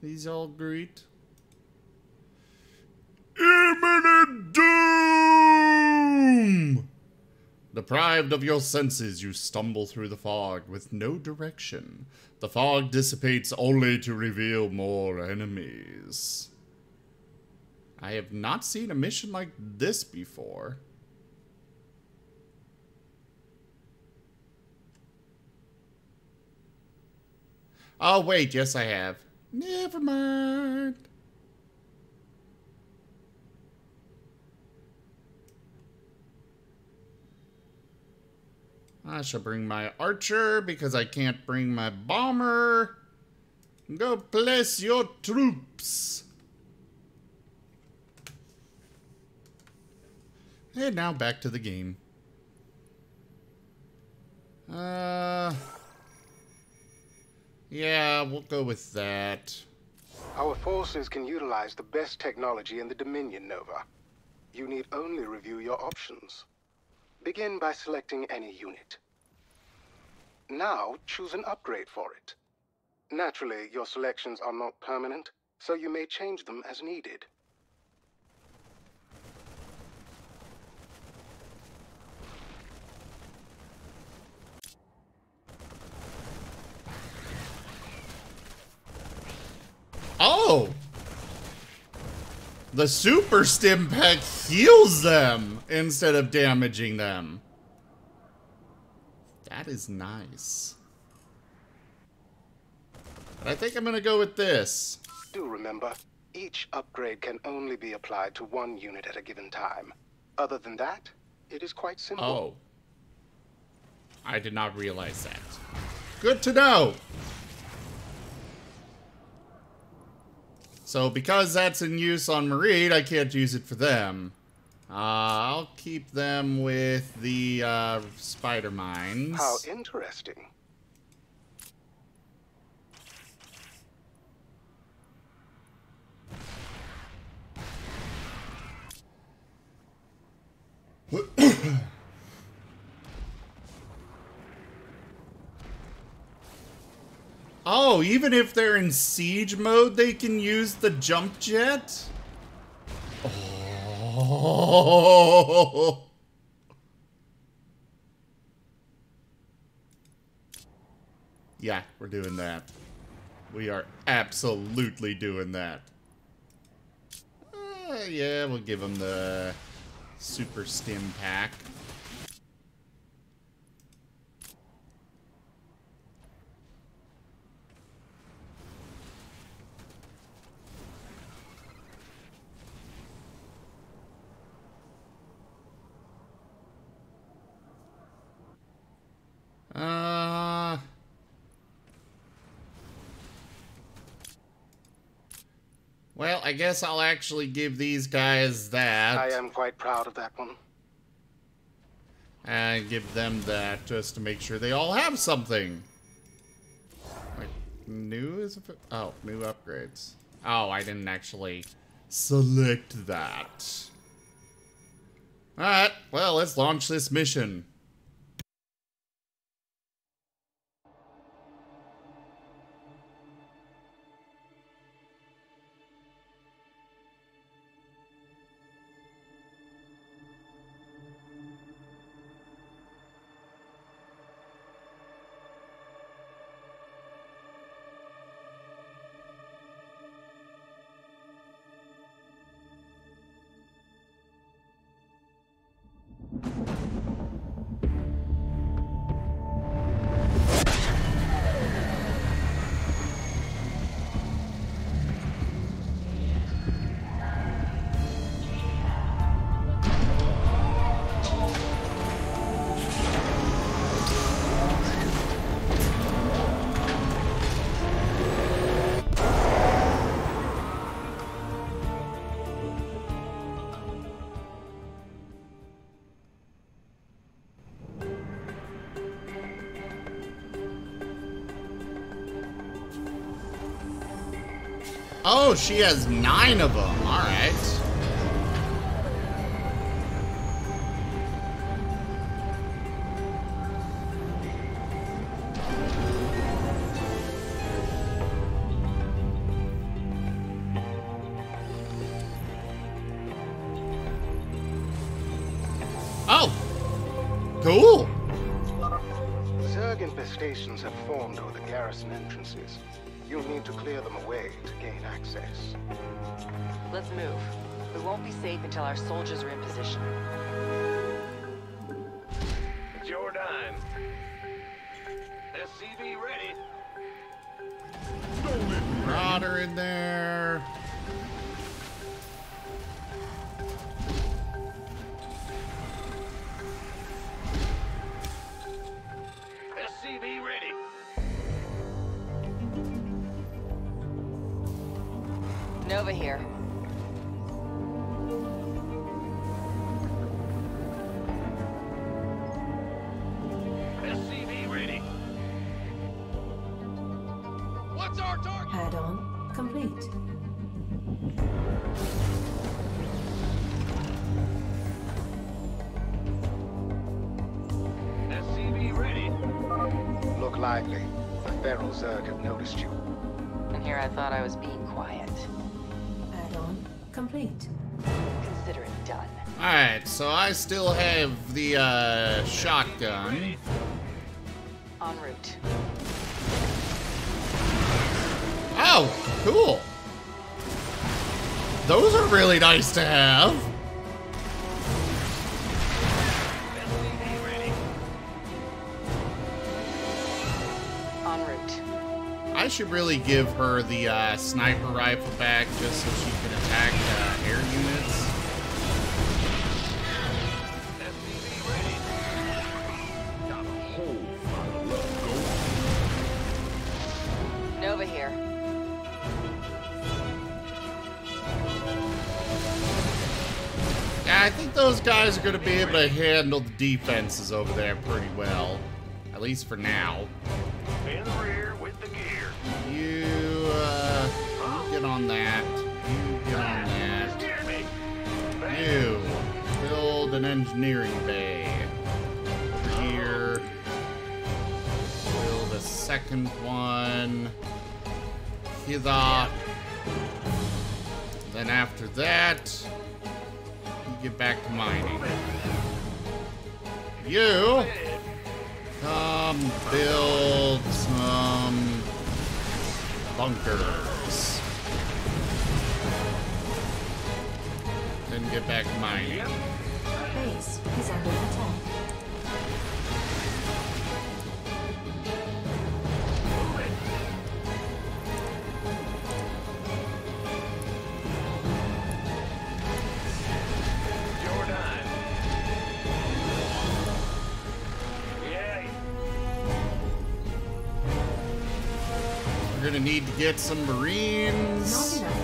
These all great. Imminent doom! Deprived of your senses, you stumble through the fog with no direction. The fog dissipates only to reveal more enemies. I have not seen a mission like this before. Oh, wait, yes, I have. Never mind. I shall bring my archer because I can't bring my bomber. Go place your troops. And now back to the game. Yeah, we'll go with that. Our forces can utilize the best technology in the Dominion, Nova. You need only review your options. Begin by selecting any unit. Now, choose an upgrade for it. Naturally, your selections are not permanent, so you may change them as needed. Oh! The super stim pack heals them instead of damaging them. That is nice. But I think I'm gonna go with this. Do remember, each upgrade can only be applied to one unit at a given time. Other than that, it is quite simple. Oh. I did not realize that. Good to know! So because that's in use on Maride, I can't use it for them. I'll keep them with the spider mines. How interesting. Oh, even if they're in siege mode, they can use the jump jet? Oh. Yeah, we're doing that. We are absolutely doing that. Yeah, we'll give them the super stim pack. Well, I guess I'll actually give these guys that. I am quite proud of that one. And give them that just to make sure they all have something. Wait, new is a, oh, new upgrades. Oh, I didn't actually select that. All right, well, let's launch this mission. Oh, she has 9 of them. All right. Oh, cool. Zerg infestations have formed over the garrison entrances. You'll need to clear them away to gain access. Let's move. We won't be safe until our soldiers are in position. It's your dime. SCV ready. Marauder in there. over here. SCV ready. What's our target? Add-on complete. SCV ready. Look lively. The feral Zerg have noticed you. And here I thought I was being quiet. Add-on complete. Consider it done. Alright, so I still have the shotgun. En route. Oh, cool. Those are really nice to have. I should really give her the sniper rifle back just so she can attack air units. Nova here. Yeah, I think those guys are going to be able to handle the defenses over there pretty well. At least for now. On that. You get on that. You build an engineering bay. Here. Build a second one. Hither. Then after that, you get back to mining. You come build some bunkers. Then get back mine. Base is under attack. You're done. Yay. We're gonna need to get some Marines. Not enough.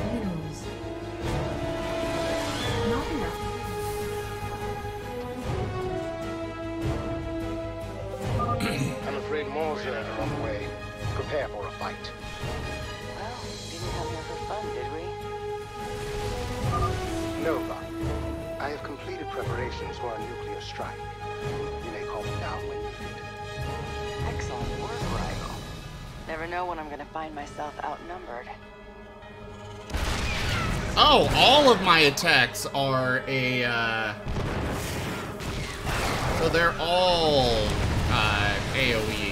Prepare for a fight. Well, we didn't have enough for fun, did we? Nova, I have completed preparations for a nuclear strike. You may call me down when needed. Excellent work, Rigel. Never know when I'm gonna find myself outnumbered. Oh, all of my attacks are a, so they're all, AoE.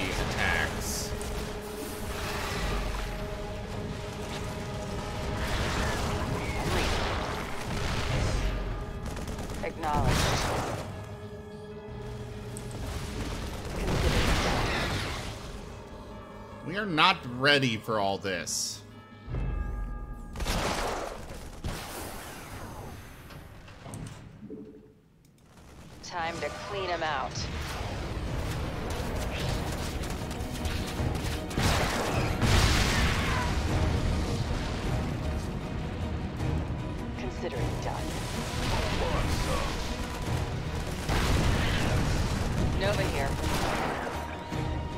Acknowledged. We are not ready for all this. Time to clean them out. Consider it done. Nova here.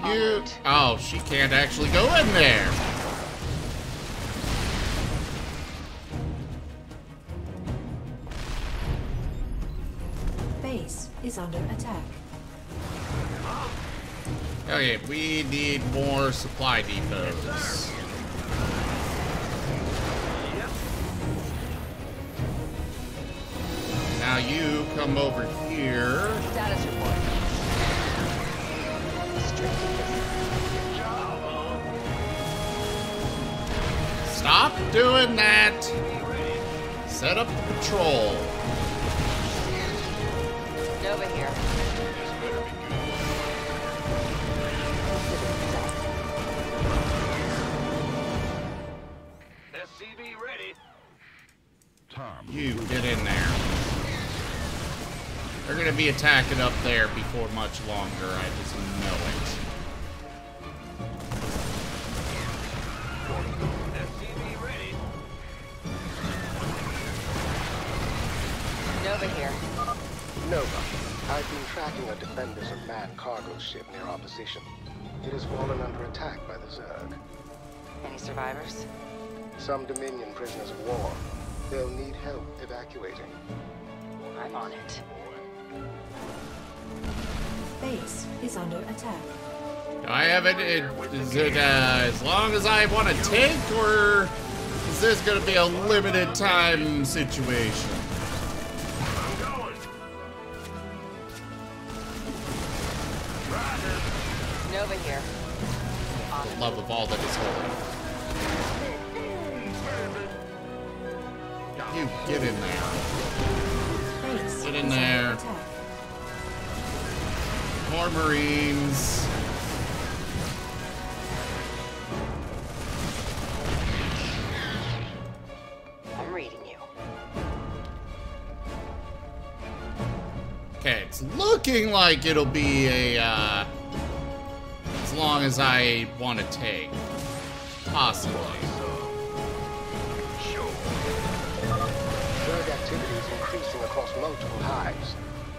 You. Oh, she can't actually go in there. Base is under attack. Okay, we need more supply depots. Now you come over here. Status report. Stop doing that. Set up the patrol. Nova here. SCV ready. Tom, you get in there. They're gonna be attacking up there before much longer, I just know it. SCV ready. over here. Nova, I've been tracking a Defenders of Man cargo ship near our position. It has fallen under attack by the Zerg. Any survivors? Some Dominion prisoners of war. They'll need help evacuating. I'm on it. Base is under attack. I haven't. As long as I want to take, or is this going to be a limited time situation? Nova here. The love of all that is holy. You get in there. Get in there. More Marines. I'm reading you. Okay, it's looking like it'll be a as long as I want to take, possibly. Drug activity is increasing across multiple hives.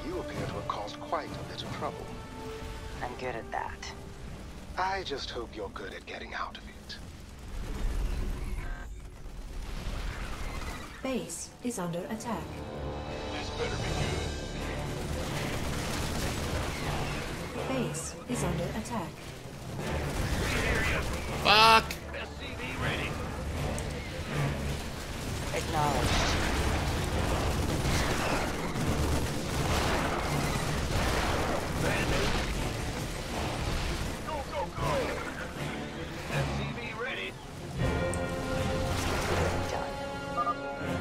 You appear to have caused quite a bit of trouble. I'm good at that. I just hope you're good at getting out of it. Base is under attack. This better be good. Base is under attack. Fuck! SCV ready. Acknowledged.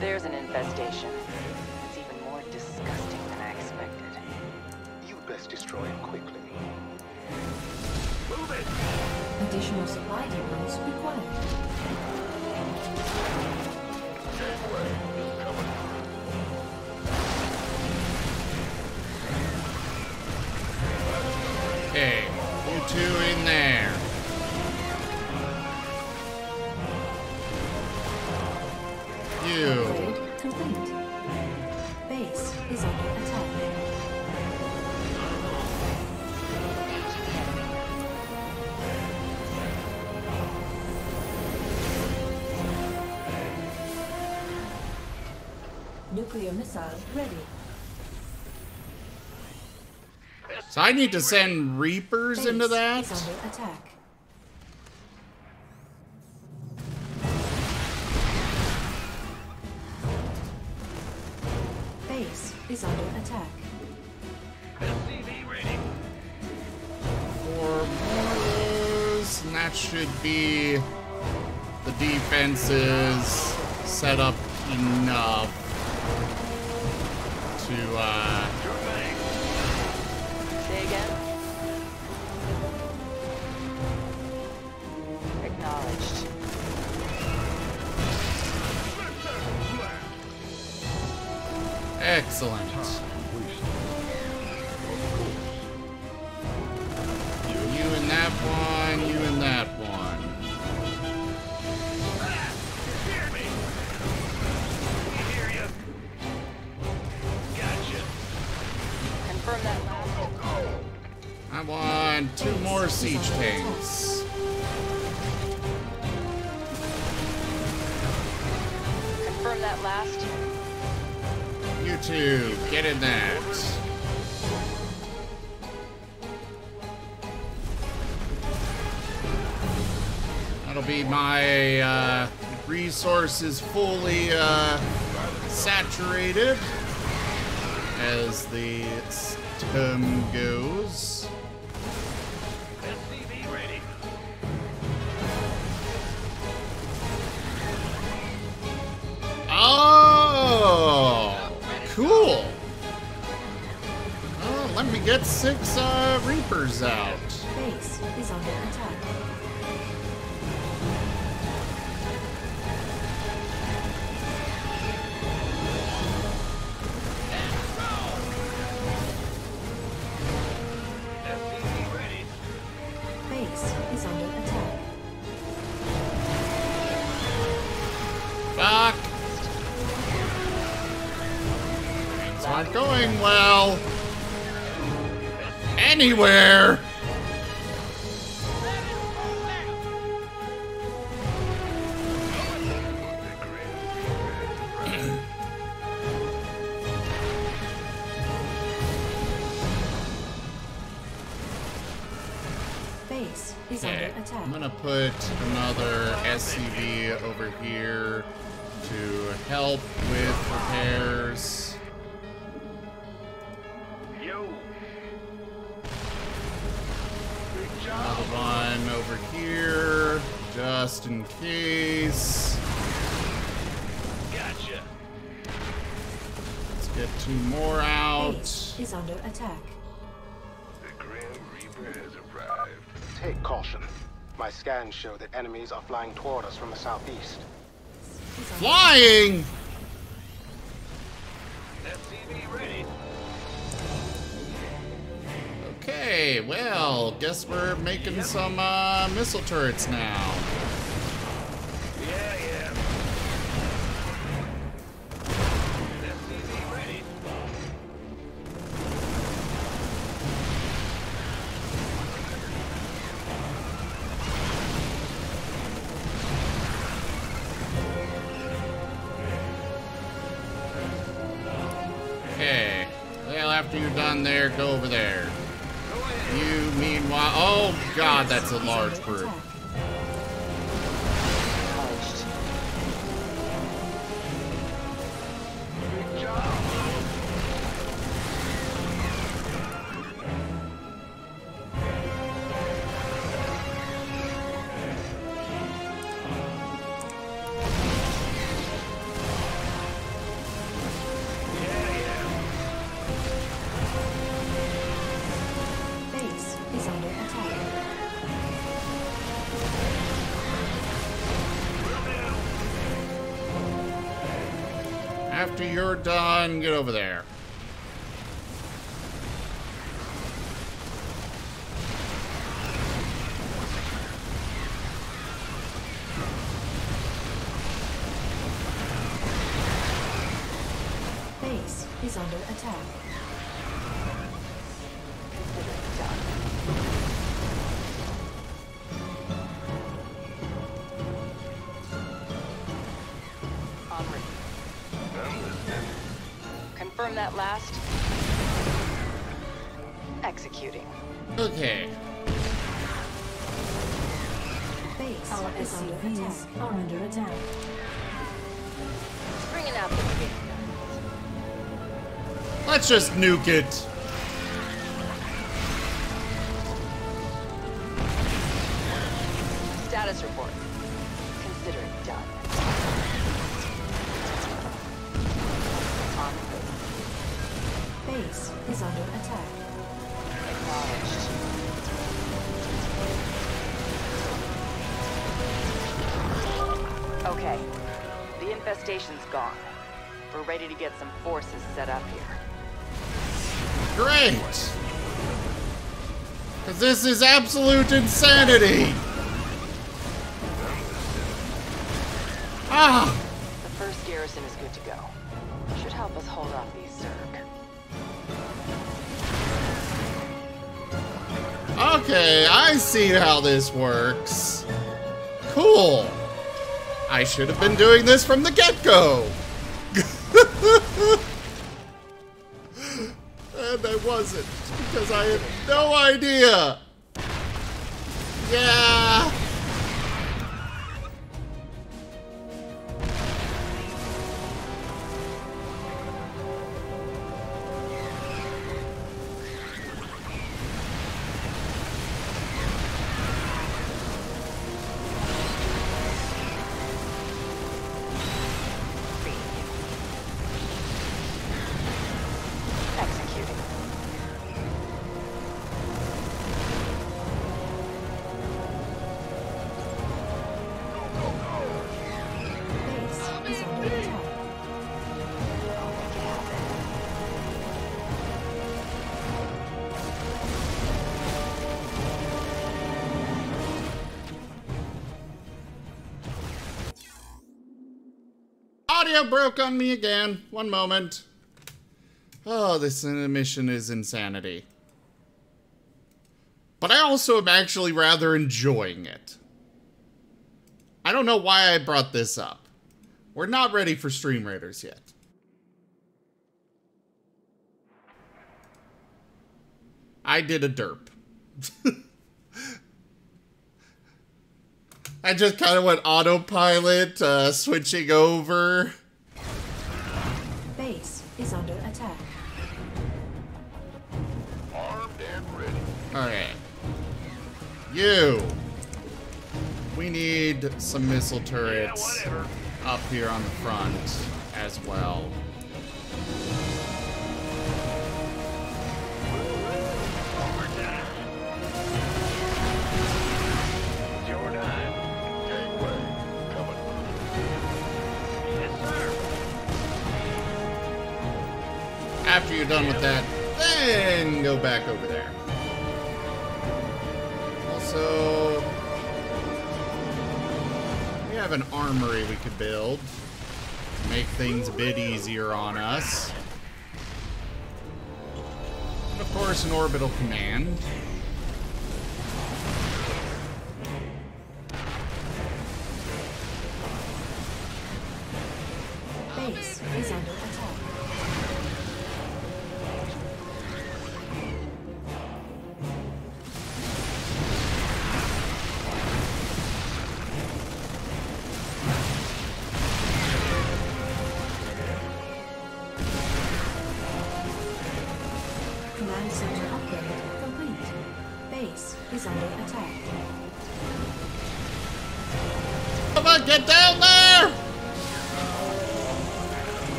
There's an infestation. It's even more disgusting than I expected. You'd best destroy it quickly. Move it! Additional supply depots required. Gateway is coming through. Okay, you two in there. Complete. Base is under attack. Nuclear missile ready. So I need to send Reapers into that? Base is under attack. Is under attack. SCV ready. Four mortars, and that should be the defenses set up enough to say again. Acknowledged. Excellent. You and that one, you and that one. Gotcha. Confirm that last. I want two more siege tanks. Confirm that last. You two, get in that. That'll be my resources fully saturated, as the term goes. SCV ready. Oh! Cool! Oh, let me get six Reapers out. Base is under attack. SCV ready. Base is under attack. Fuck! Not going well. Anywhere. I'm gonna put another SCV over here to help with repairs. Another one over here, just in case. Gotcha. Let's get two more out. Base is under attack. The Grim Reaper has arrived. Take caution. My scans show that enemies are flying toward us from the southeast. Flying! SCV ready. Okay, well, guess we're making some missile turrets now. Yeah. SCV ready. There, go over there. You meanwhile, oh god, that's a large group. After you're done, get over there. Base is under attack. That last executing. Okay. Base. Our SCVs are under attack. Bringing out the big guns. Let's just nuke it. Status report. Consider it done. Base is under attack. Acknowledged. Okay. The infestation's gone. We're ready to get some forces set up here. Great! Because this is absolute insanity! Ah! The first garrison is good to go. Should help us hold off these Zerg. Okay, I see how this works. Cool. I should have been doing this from the get-go. And I wasn't, because I had no idea. Yeah. Broke on me again. One moment. Oh, this mission is insanity. But I also am actually rather enjoying it. I don't know why I brought this up. We're not ready for Stream Raiders yet. I did a derp. I just kind of went autopilot, switching over. Base is under attack. Armed and ready. Alright. You. We need some missile turrets up here on the front as well. After you're done with that, then go back over there. Also, we have an armory we could build to make things a bit easier on us. And of course, an orbital command. Base is under attack.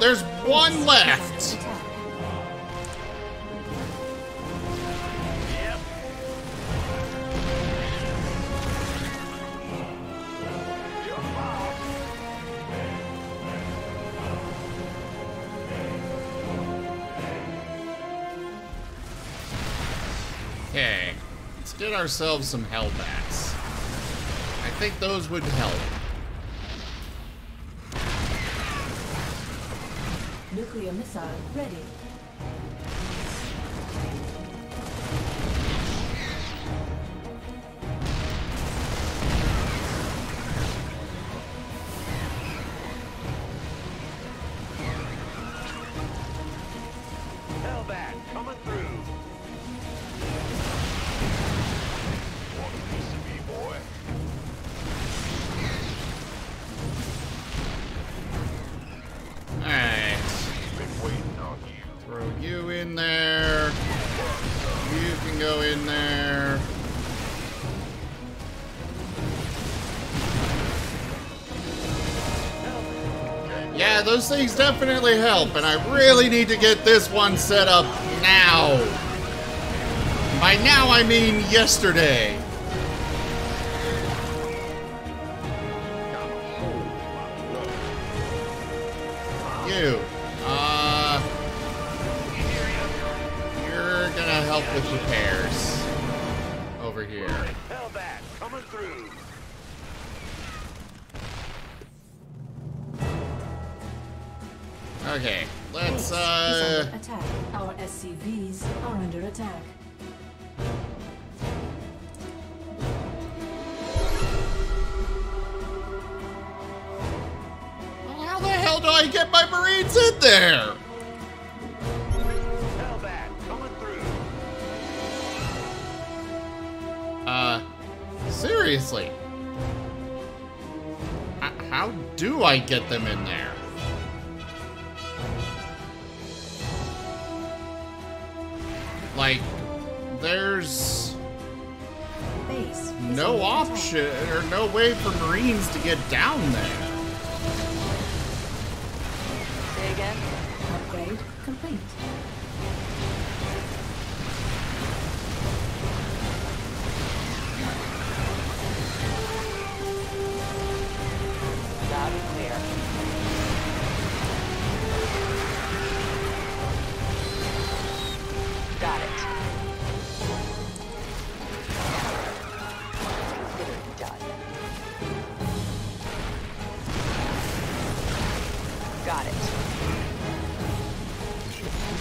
There's one left. Yep. Okay, let's get ourselves some hellbats. I think those would help. Nuclear missile ready. Those things definitely help, and I really need to get this one set up now. And by now, I mean yesterday. You. You're gonna help with repairs over here. Hellbat coming through. Okay, let's, attack. Our SCVs are under attack. Well, how the hell do I get my Marines in there? Hellbat coming through. Seriously. How do I get them in there? Like, there's no option or no way for Marines to get down there. Say again. Upgrade complete. Loud and clear. Got it.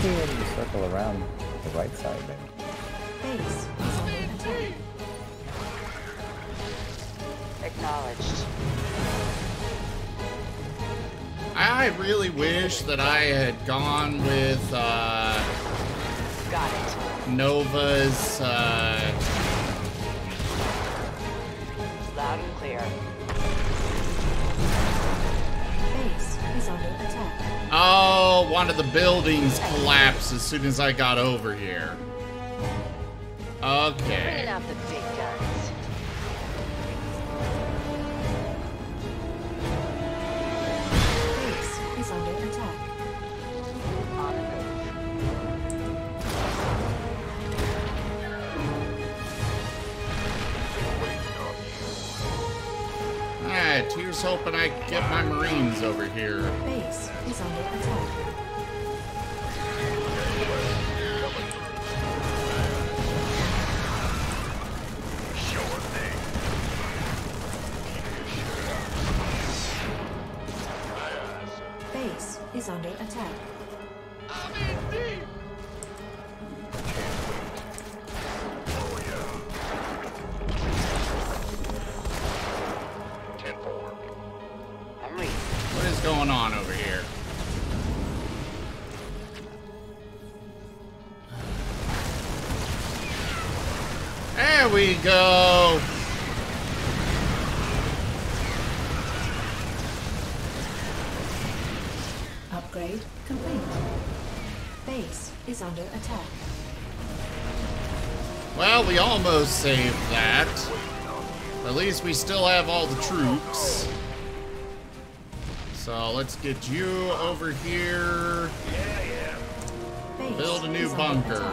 see him circle around the right side then. Base is under attack. Acknowledged. I really wish that I had gone with got it. Nova's loud and clear. Base is under attack. Oh, one of the buildings collapsed as soon as I got over here. Okay. Bringing out the big guns. Here's hoping I get my Marines over here. Base is under attack. Sure thing. Base is under attack. Going on over here? There we go. Upgrade complete. Base is under attack. Well, we almost saved that. At least we still have all the troops. So let's get you over here. Yeah. Build a new bunker.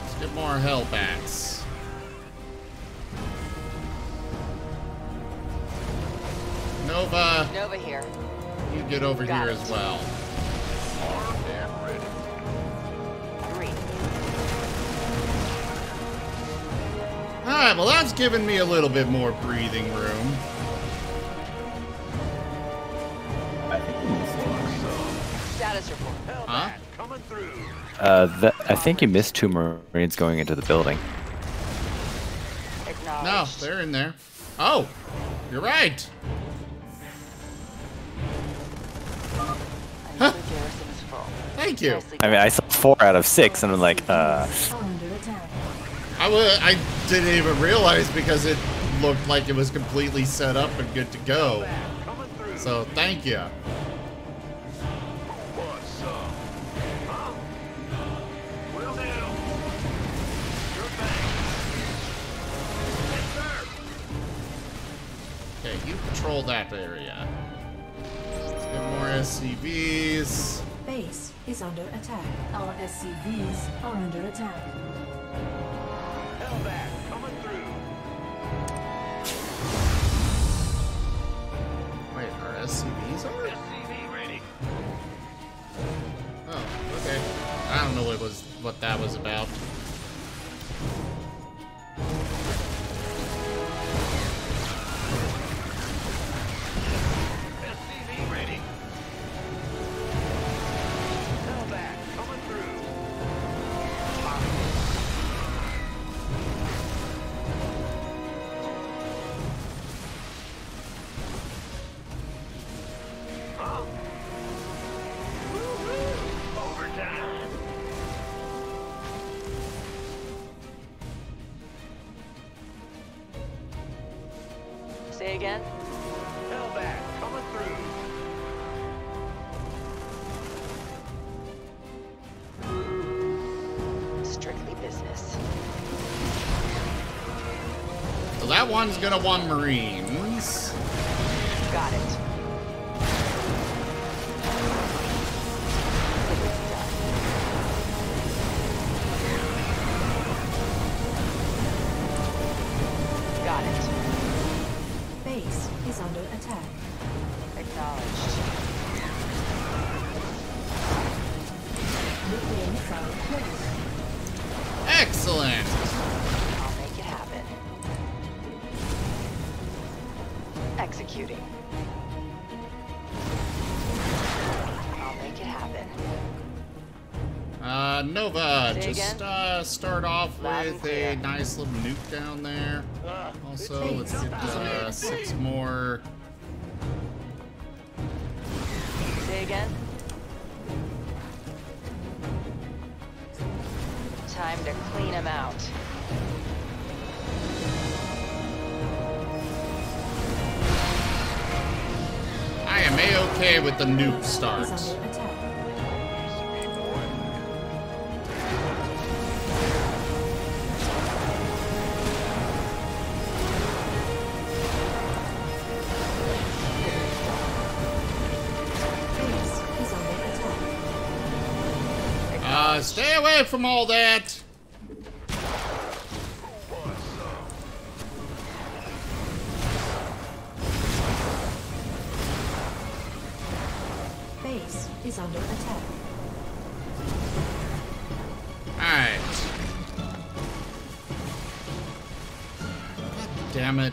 Let's get more Hellbats. Nova here. You get over here as well. Alright, well that's giving me a little bit more breathing room. Huh? I think you missed two Marines going into the building. No, they're in there. Oh, you're right. Huh. Thank you. I mean, I saw 4 out of 6, and I'm like, I didn't even realize because it looked like it was completely set up and good to go. So thank you. You patrol that area. Let's get more SCVs. Base is under attack. Our SCVs are under attack. Hellbat coming through. Wait, our SCVs are? SCV ready. Oh, okay. I don't know what that was about. Again? Hellbat coming through. Strictly business. So that one's gonna want Marines. Got it. Executing. I'll make it happen. Nova, just start off with a nice little nuke down there. Also, let's get 6 more. Say again. Time to clean them out. I am A-okay with the nuke start. Stay away from all that. Base is under attack. All right. God damn it!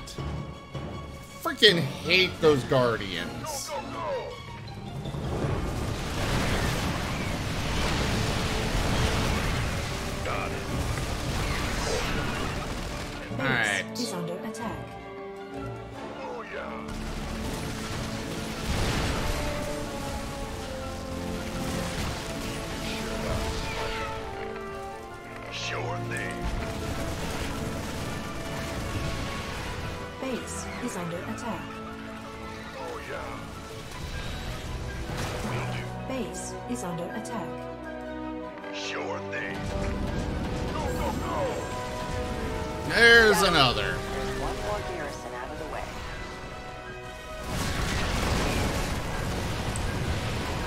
Freaking hate those guardians. Alright. Is under attack. Oh, yeah. Sure thing. Base is under attack. Oh, yeah. Base is under attack. Sure thing. Go, go, go. There's another. One more garrison out of the way.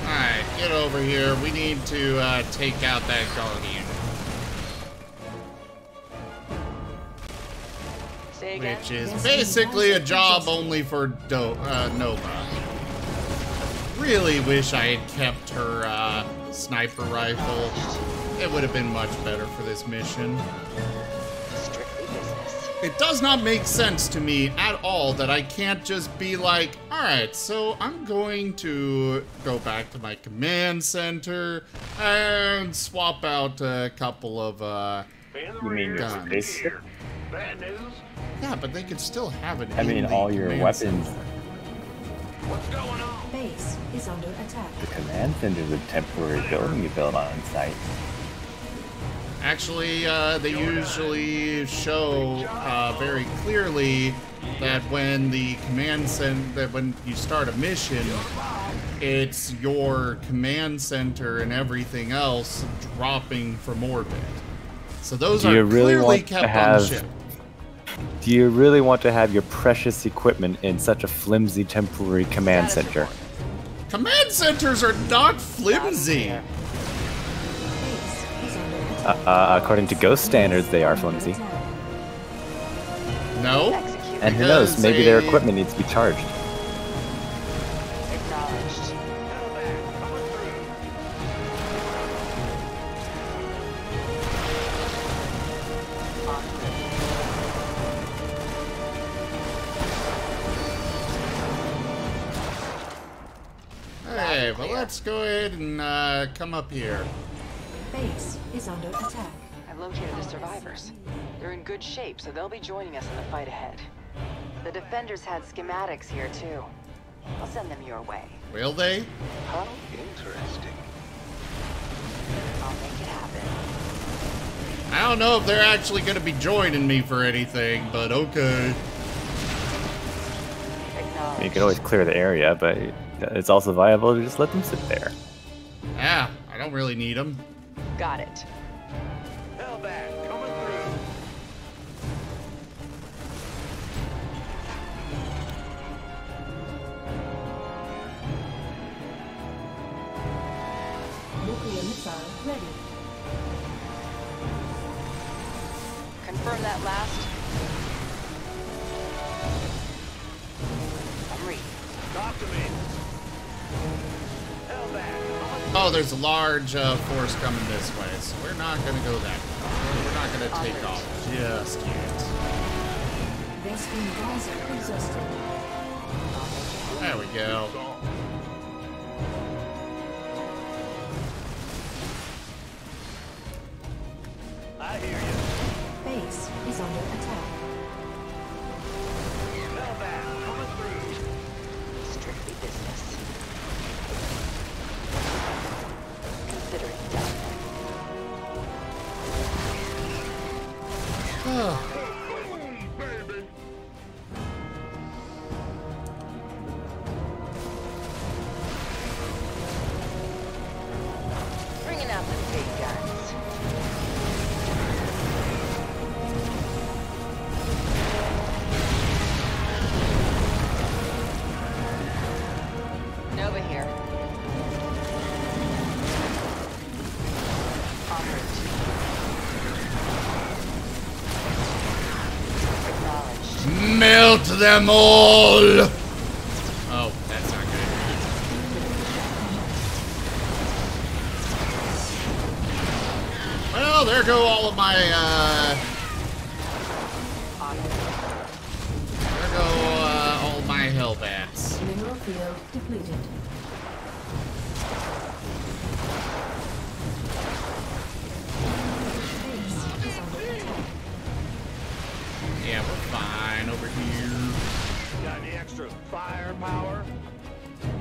Alright, get over here. We need to take out that Guardian. Say again. Which is basically a job only for Nova. Really wish I had kept her sniper rifle. It would have been much better for this mission. It does not make sense to me at all that I can't just be like, alright, so I'm going to go back to my command center and swap out a couple of guns. Yeah, but they could still have it. I mean, all your weapons. What's going on? Base is under attack. The command center is a temporary building you build on site. Actually, they usually show very clearly that when the command center, that when you start a mission, it's your command center and everything else dropping from orbit. So those are clearly kept on the ship. Do you really want to have your precious equipment in such a flimsy temporary command center? Command centers are not flimsy. According to Ghost standards, they are flimsy. No? And who knows, maybe their equipment needs to be charged. Acknowledged. Hey, well, let's go ahead and come up here. Base is under attack. I've located the survivors. They're in good shape, so they'll be joining us in the fight ahead. The defenders had schematics here too. I'll send them your way. Will they? How interesting. I'll make it happen. I don't know if they're actually going to be joining me for anything, but okay. You can always clear the area, but it's also viable to just let them sit there. Yeah, I don't really need them. Got it. Hellback, coming through. Nuclear missile ready. Confirm that last. I'm ready. Talk to me. Hellback. Oh, there's a large force coming this way, so we're not going to go that way. We're not going to take off just yet. There we go. Melt them all! Oh, that's not good. Well, there go all of my, all my hell bats. Mineral field depleted. Yeah, we're fine over here. Got any extra firepower?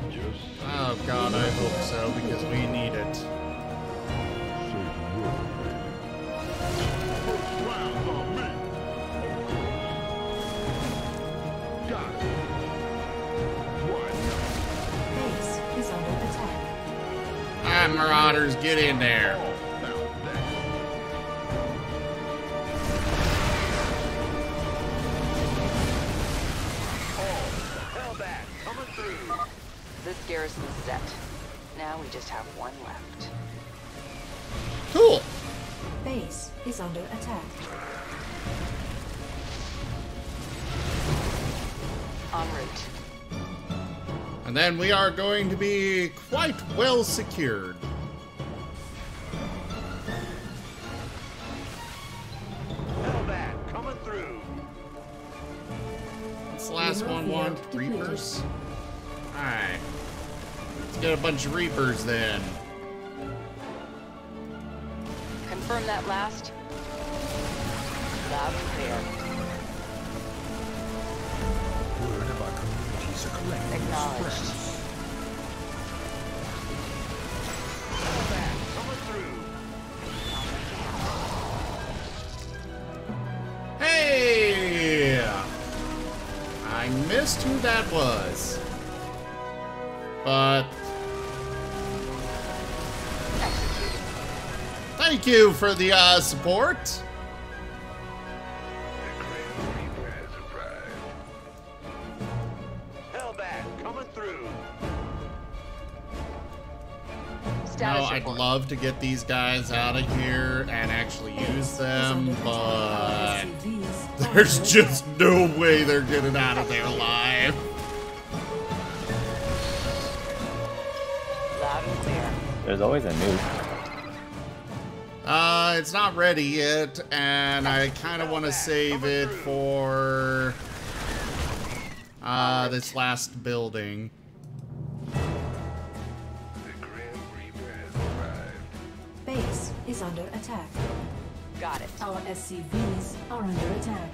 Yes. Oh god, I hope so, because we need it. First round on me. Got it. Base is under attack. Alright, marauders, get in there. This garrison's set. Now we just have one left. Cool. Base is under attack. En route. And then we are going to be quite well secured. Hellbat coming through. This last one wants Reapers. Alright. Let's get a bunch of Reapers then. Confirm that last. Loud and clear. Word of our communities are collected. Acknowledged. Coming through. Hey! I missed who that was. But thank you for the support. The Grand Reaper has arrived. Hellbat coming through. Status report. I'd love to get these guys out of here and actually use them, but there's just no way they're getting out of there alive. There's always a nuke. It's not ready yet, and I kind of want to save it for this last building. The Grim Reaper has arrived. Base is under attack. Got it. Our SCVs are under attack.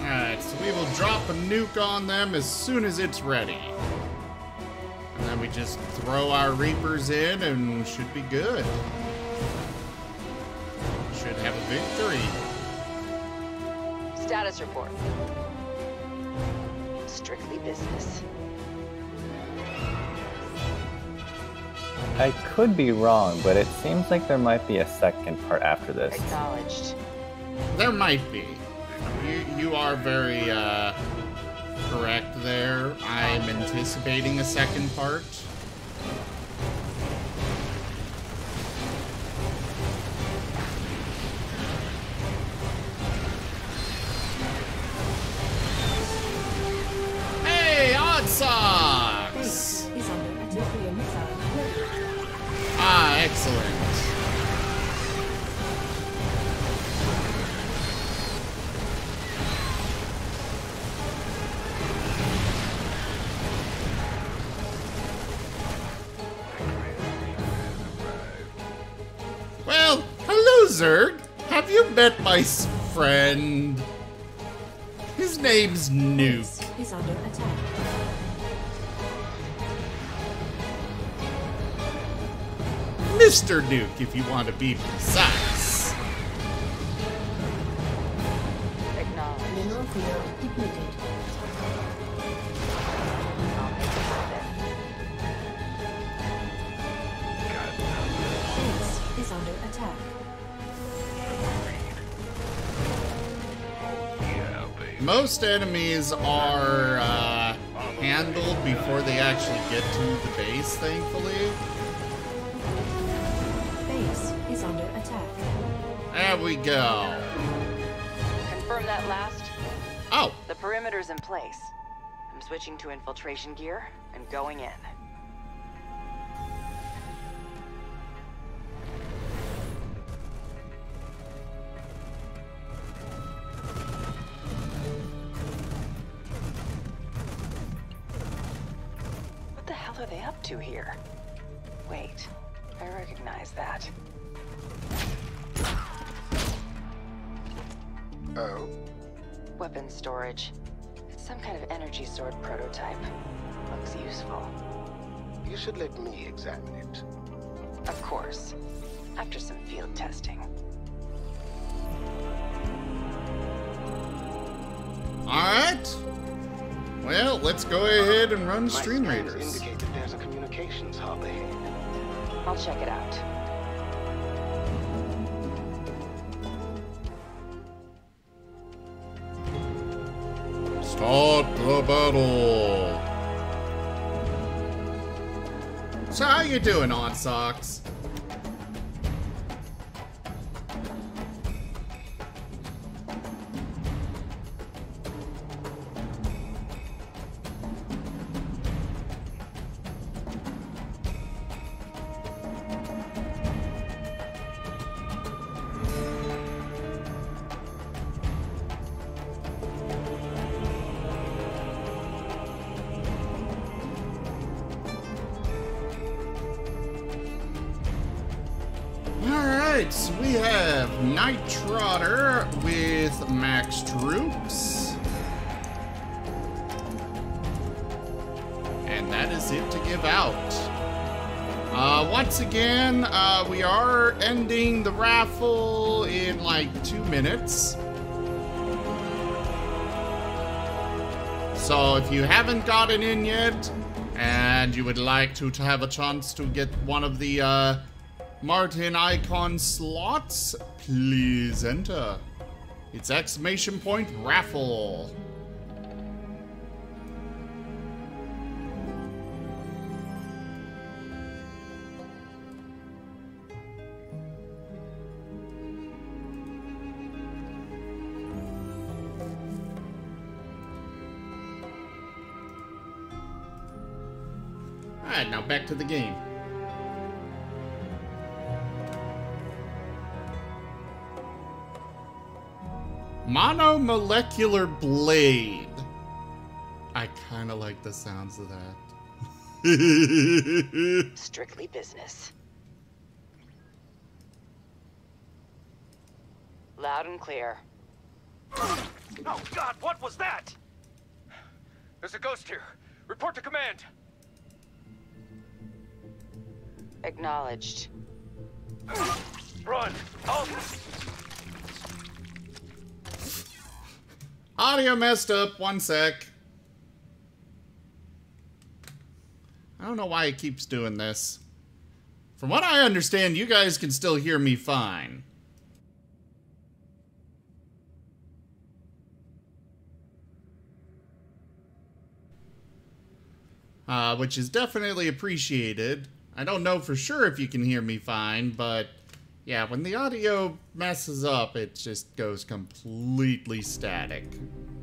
All right, so we will drop a nuke on them as soon as it's ready. And then we just throw our Reapers in and should be good. Should have a victory. Status report. Strictly business. I could be wrong, but it seems like there might be a second part after this. Acknowledged. There might be. You are very, correct there. I'm anticipating a second part. Hey, Odd Socks! Ah, excellent. Zerg, have you met my friend? His name's Nuke. He's under attack. Mr. Nuke, if you want to be precise. Acknowledged. Mineral field depleted. Base is under attack. Most enemies are handled before they actually get to the base, thankfully. Base is under attack. There we go. Confirm that last. Oh, Perimeter's in place. I'm switching to infiltration gear and going in. What the hell are they up to here? Wait, I recognize that. Oh? Weapon storage. It's some kind of energy sword prototype. Looks useful. You should let me examine it. Of course. After some field testing. Alright! Well, let's go ahead and run Stream Raiders. My scans indicate that there's a communications hub ahead. I'll check it out. Start the battle. So how you doing, Odd Socks? We are ending the raffle in like 2 minutes. So if you haven't gotten in yet and you would like to have a chance to get one of the Martin Icon slots, please enter. It's ! Raffle. Now back to the game. Monomolecular blade. I kind of like the sounds of that. Strictly business. Loud and clear. Oh God, what was that? There's a ghost here. Report to command. Acknowledged. Run! Halt! Audio messed up. One sec. I don't know why it keeps doing this. From what I understand, you guys can still hear me fine. Which is definitely appreciated. I don't know for sure if you can hear me fine, but yeah, when the audio messes up, it just goes completely static.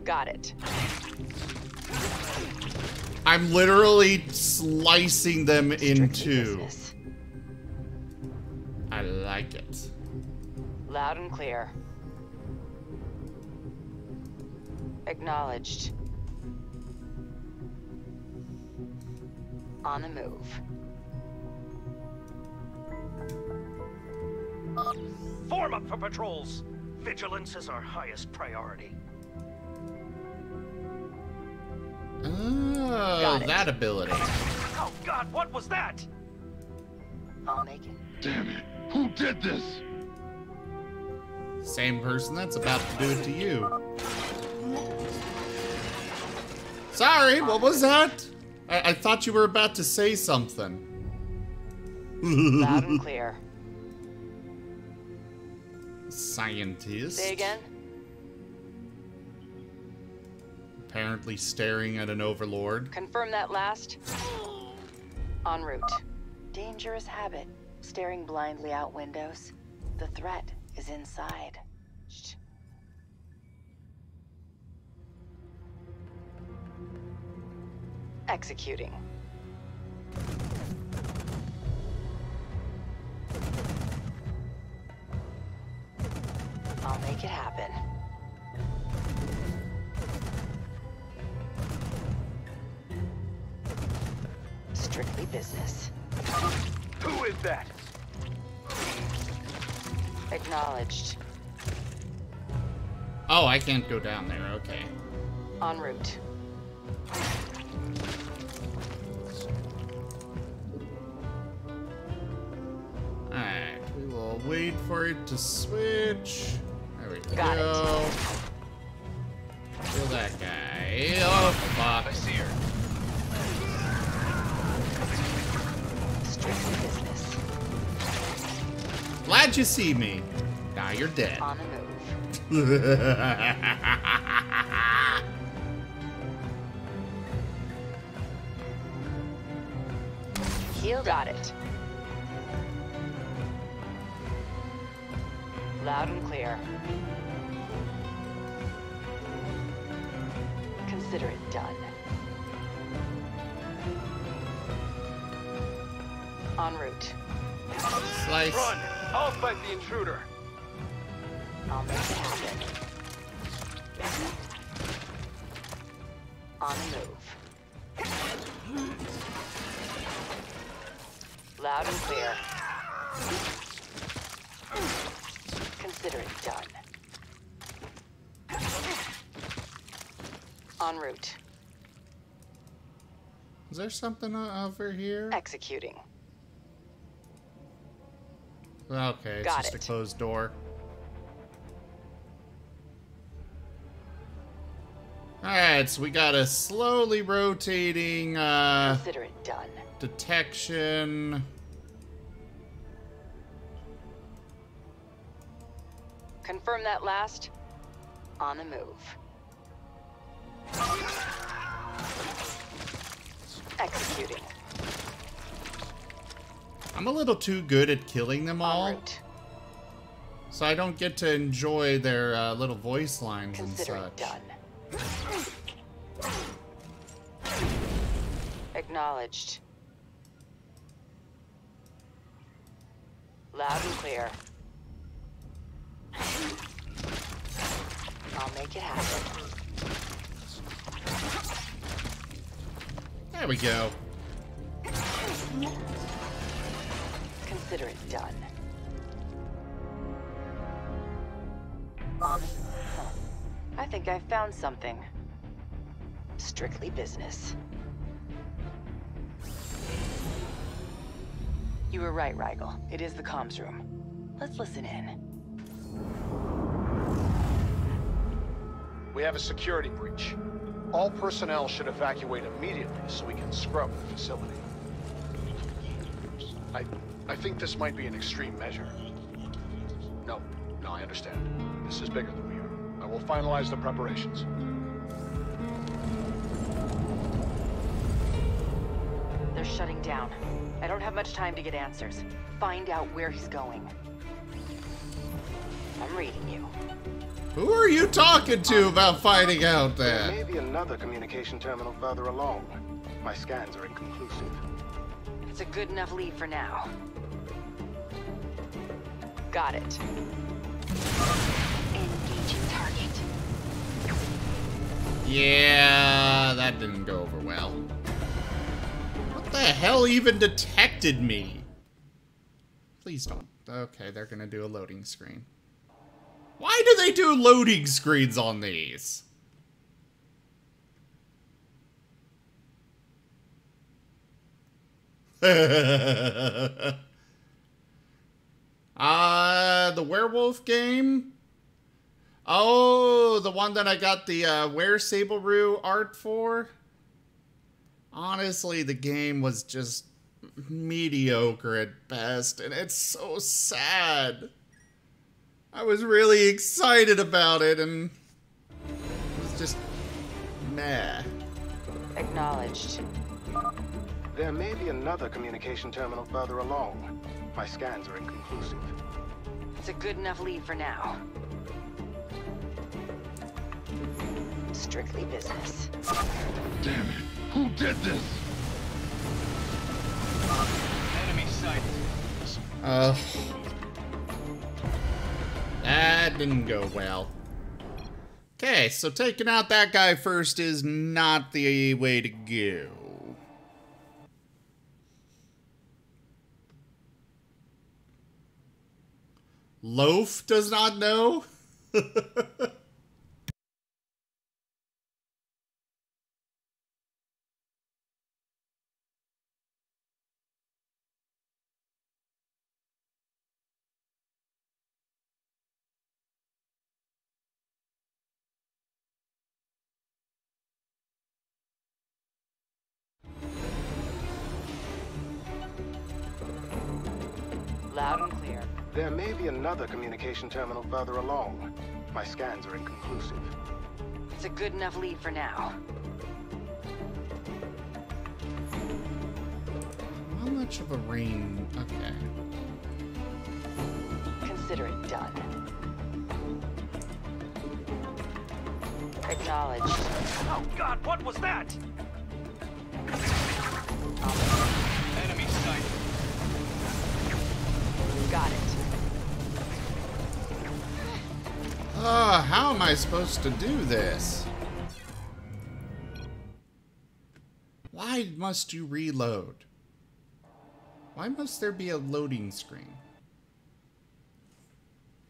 Got it. I'm literally slicing them in two. I like it. Loud and clear. Acknowledged. On the move. Form up for patrols. Vigilance is our highest priority. Oh, that ability. Oh God, what was that? I'll make it. Damn it. Who did this? Same person that's about to do it to you. Sorry, what was that? I thought you were about to say something. Loud and clear. Scientist. Say again. Apparently staring at an overlord. Confirm that last. En route. Dangerous habit. Staring blindly out windows. The threat is inside. Shh. executing. I'll make it happen. Strictly business. Who is that? Acknowledged. Oh, I can't go down there. Okay. En route. Alright, we will wait for it to switch. There we go. Got it. Kill that guy. Oh, fuck. I see her. Strictly business. Glad you see me. Now you're dead. On the move. You got it. Loud and clear. Consider it done. En route. Slice. Run! I'll fight the intruder. I'll make it happen. On the move. Loud and clear. Consider it done. En route. Is there something over here? Executing. Okay, it's just a closed door. Alright, so we got a slowly rotating consider it done. Detection. Confirm that last. On the move. Executing. I'm a little too good at killing them all, so I don't get to enjoy their little voice lines and such. Done. Acknowledged. Loud and clear. I'll make it happen. There we go. Consider it done. I think I found something. Strictly business. You were right, Rigel. It is the comms room. Let's listen in. We have a security breach. All personnel should evacuate immediately so we can scrub the facility. I think this might be an extreme measure. No, I understand. This is bigger than we are. I will finalize the preparations. They're shutting down. I don't have much time to get answers. Find out where he's going. I'm reading you. Who are you talking to about finding out that? There may be another communication terminal further along. My scans are inconclusive. It's a good enough lead for now. Got it. Engaging target. Yeah, that didn't go over well. What the hell even detected me? Please don't. Okay, they're gonna do a loading screen. Why do they do loading screens on these? The werewolf game? Oh, the one that I got the were-sable-roo art for? Honestly, the game was just mediocre at best, and it's so sad. I was really excited about it, and it was just meh. Acknowledged. There may be another communication terminal further along. My scans are inconclusive. It's a good enough lead for now. Strictly business. Damn it. Who did this? Enemy sight. That didn't go well. Okay, so taking out that guy first is not the way to go. Loaf does not know? There may be another communication terminal further along. My scans are inconclusive. It's a good enough lead for now. How much of a rain? Okay. Consider it done. Acknowledged. Oh God, what was that? Enemy sight. Got it. How am I supposed to do this? Why must you reload? Why must there be a loading screen?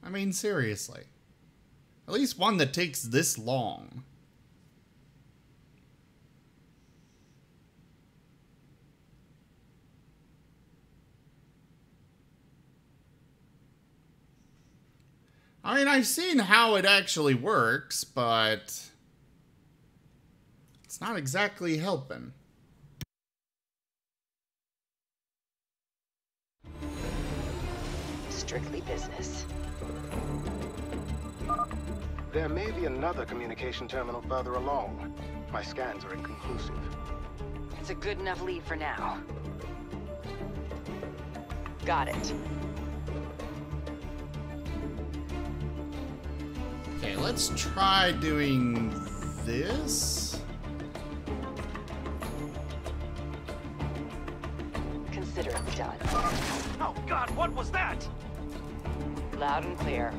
I mean, seriously. At least one that takes this long. I mean, I've seen how it actually works, but it's not exactly helping. Strictly business. There may be another communication terminal further along. My scans are inconclusive. It's a good enough lead for now. Got it. Okay, let's try doing this. Consider it done. Oh God, what was that? Loud and clear.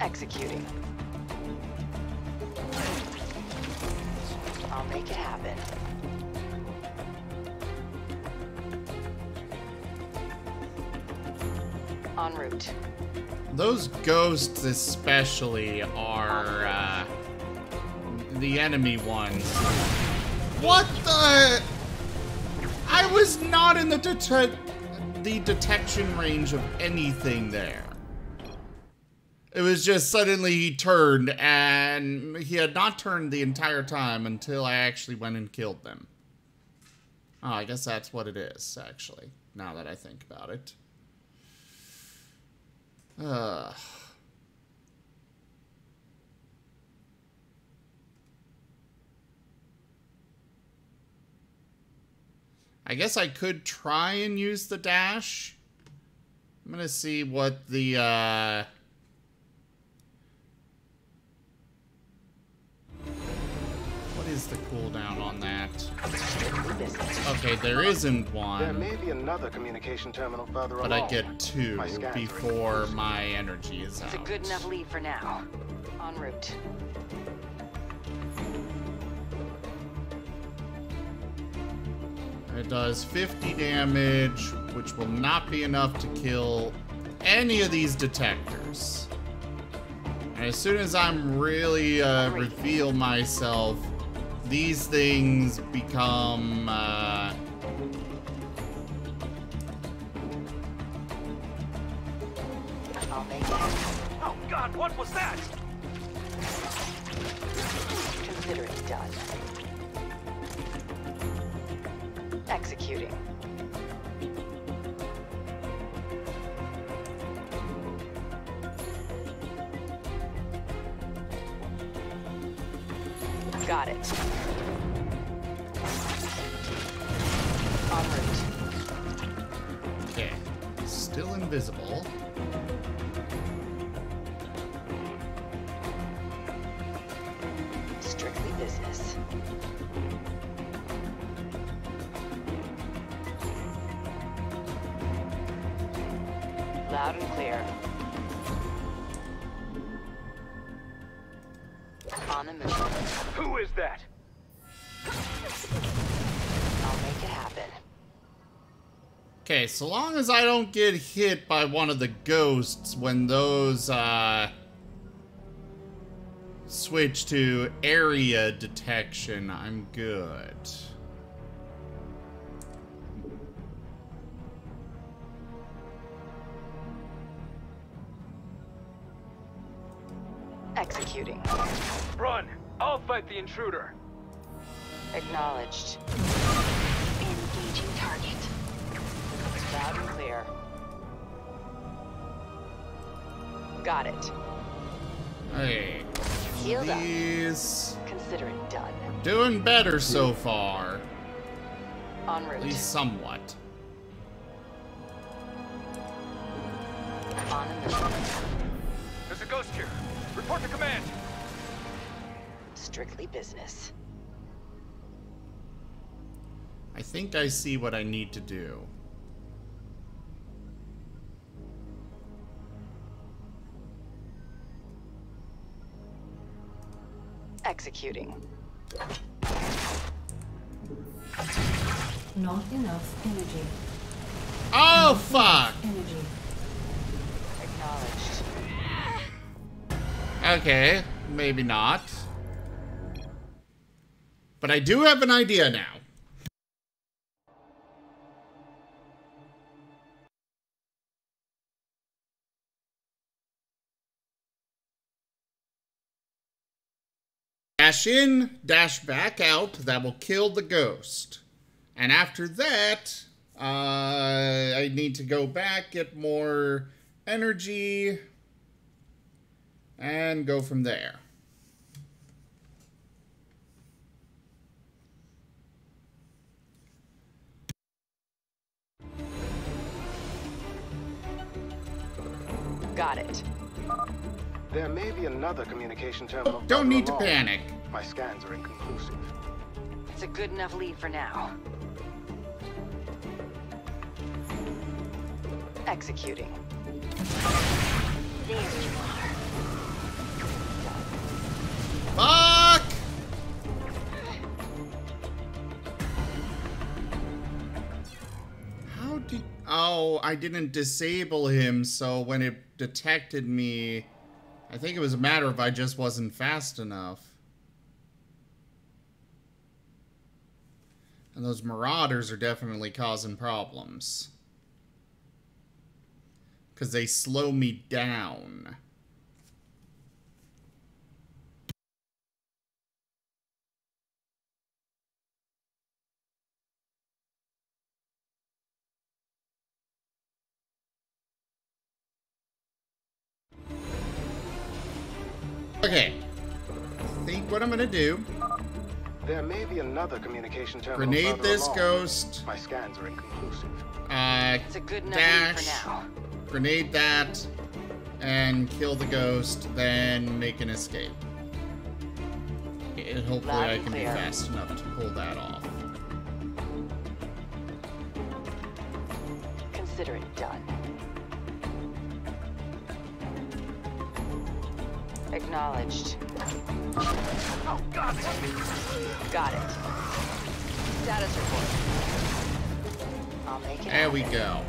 Executing. I'll make it happen. En route. Those ghosts especially are, the enemy ones. What the? I was not in the detection range of anything there. It was just suddenly he turned, and he had not turned the entire time until I actually went and killed them. Oh, I guess that's what it is, actually, now that I think about it. I guess I could try and use the dash. I'm gonna see what the what is the cooldown on that? Okay, there isn't one. There may be another communication terminal further along. But I get two before my energy is out. It's a good enough lead for now. En route. It does 50 damage, which will not be enough to kill any of these detectors. And as soon as I'm really reveal myself, these things become, Oh God, what was that? Consider it done. Executing. Got it. Okay. Still invisible. Strictly business. Loud and clear. On the move. Who is that? I'll make it happen. Okay, so long as I don't get hit by one of the ghosts when those, switch to area detection, I'm good. Executing. Run! I'll fight the intruder! Acknowledged. Engaging target. Loud and clear. Got it. Hey. Healed up. Consider it done. We're doing better so far. En route. At least somewhat. On the mission. There's a ghost here. Report to command. Strictly business. I think I see what I need to do. Executing. Not enough energy. Oh, fuck! Energy. Acknowledged. Okay, maybe not. But I do have an idea now. Dash in, dash back out, that will kill the ghost. And after that, I need to go back, get more energy, and go from there. Got it. There may be another communication terminal. Don't need to panic. My scans are inconclusive. It's a good enough lead for now. Executing. There you are. Fuck! How did... Oh, I didn't disable him, so when it detected me... I think it was a matter of I just wasn't fast enough. And those marauders are definitely causing problems. Because they slow me down. Okay. I think what I'm gonna do. There may be another communication terminal. Grenade this ghost. My scans are inconclusive. It's a good dash for now. Grenade that, and kill the ghost. Then make an escape. And hopefully I can be fast enough to pull that off. Consider it done. Acknowledged. Oh, God. Got it. Status report. I'll make it. There we go.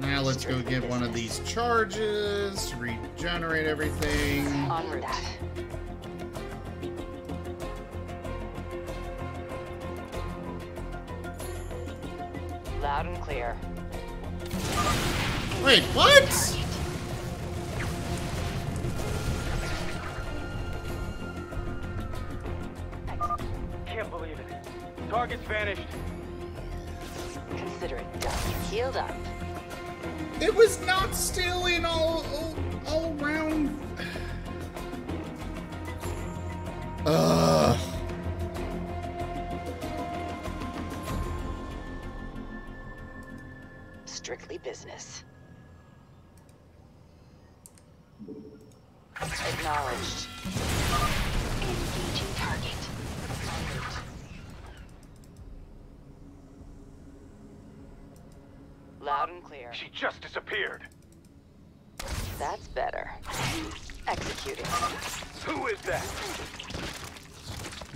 Now let's go get one of these charges, regenerate everything. En route. Loud and clear. Wait, what? Target's vanished. Consider it done. Healed up. It was not still in all round. Ugh. Strictly business. Acknowledged. Engaging target. Loud and clear. She just disappeared. That's better. Executing. Who is that?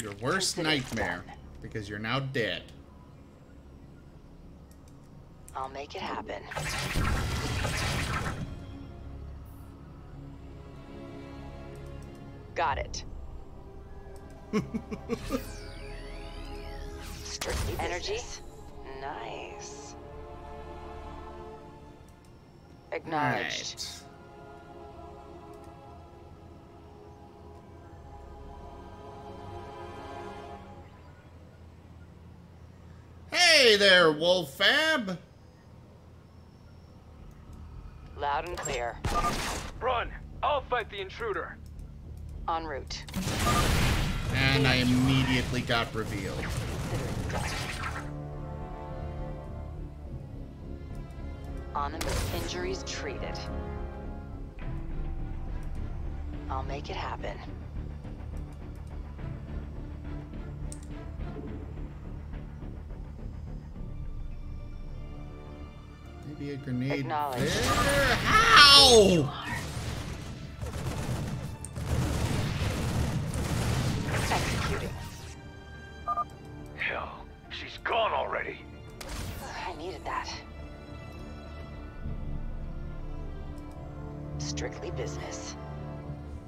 Your worst nightmare, because you're now dead. I'll make it happen. Got it. Strictly energy. Nice. Acknowledged. Right. Hey there, Wolf Fab. Loud and clear. Run! I'll fight the intruder. En route. And I immediately got revealed. On the move. Injuries treated. I'll make it happen. Maybe a grenade. Acknowledged. There. Ow! Executing. Hell, she's gone already. I needed that. Strictly business.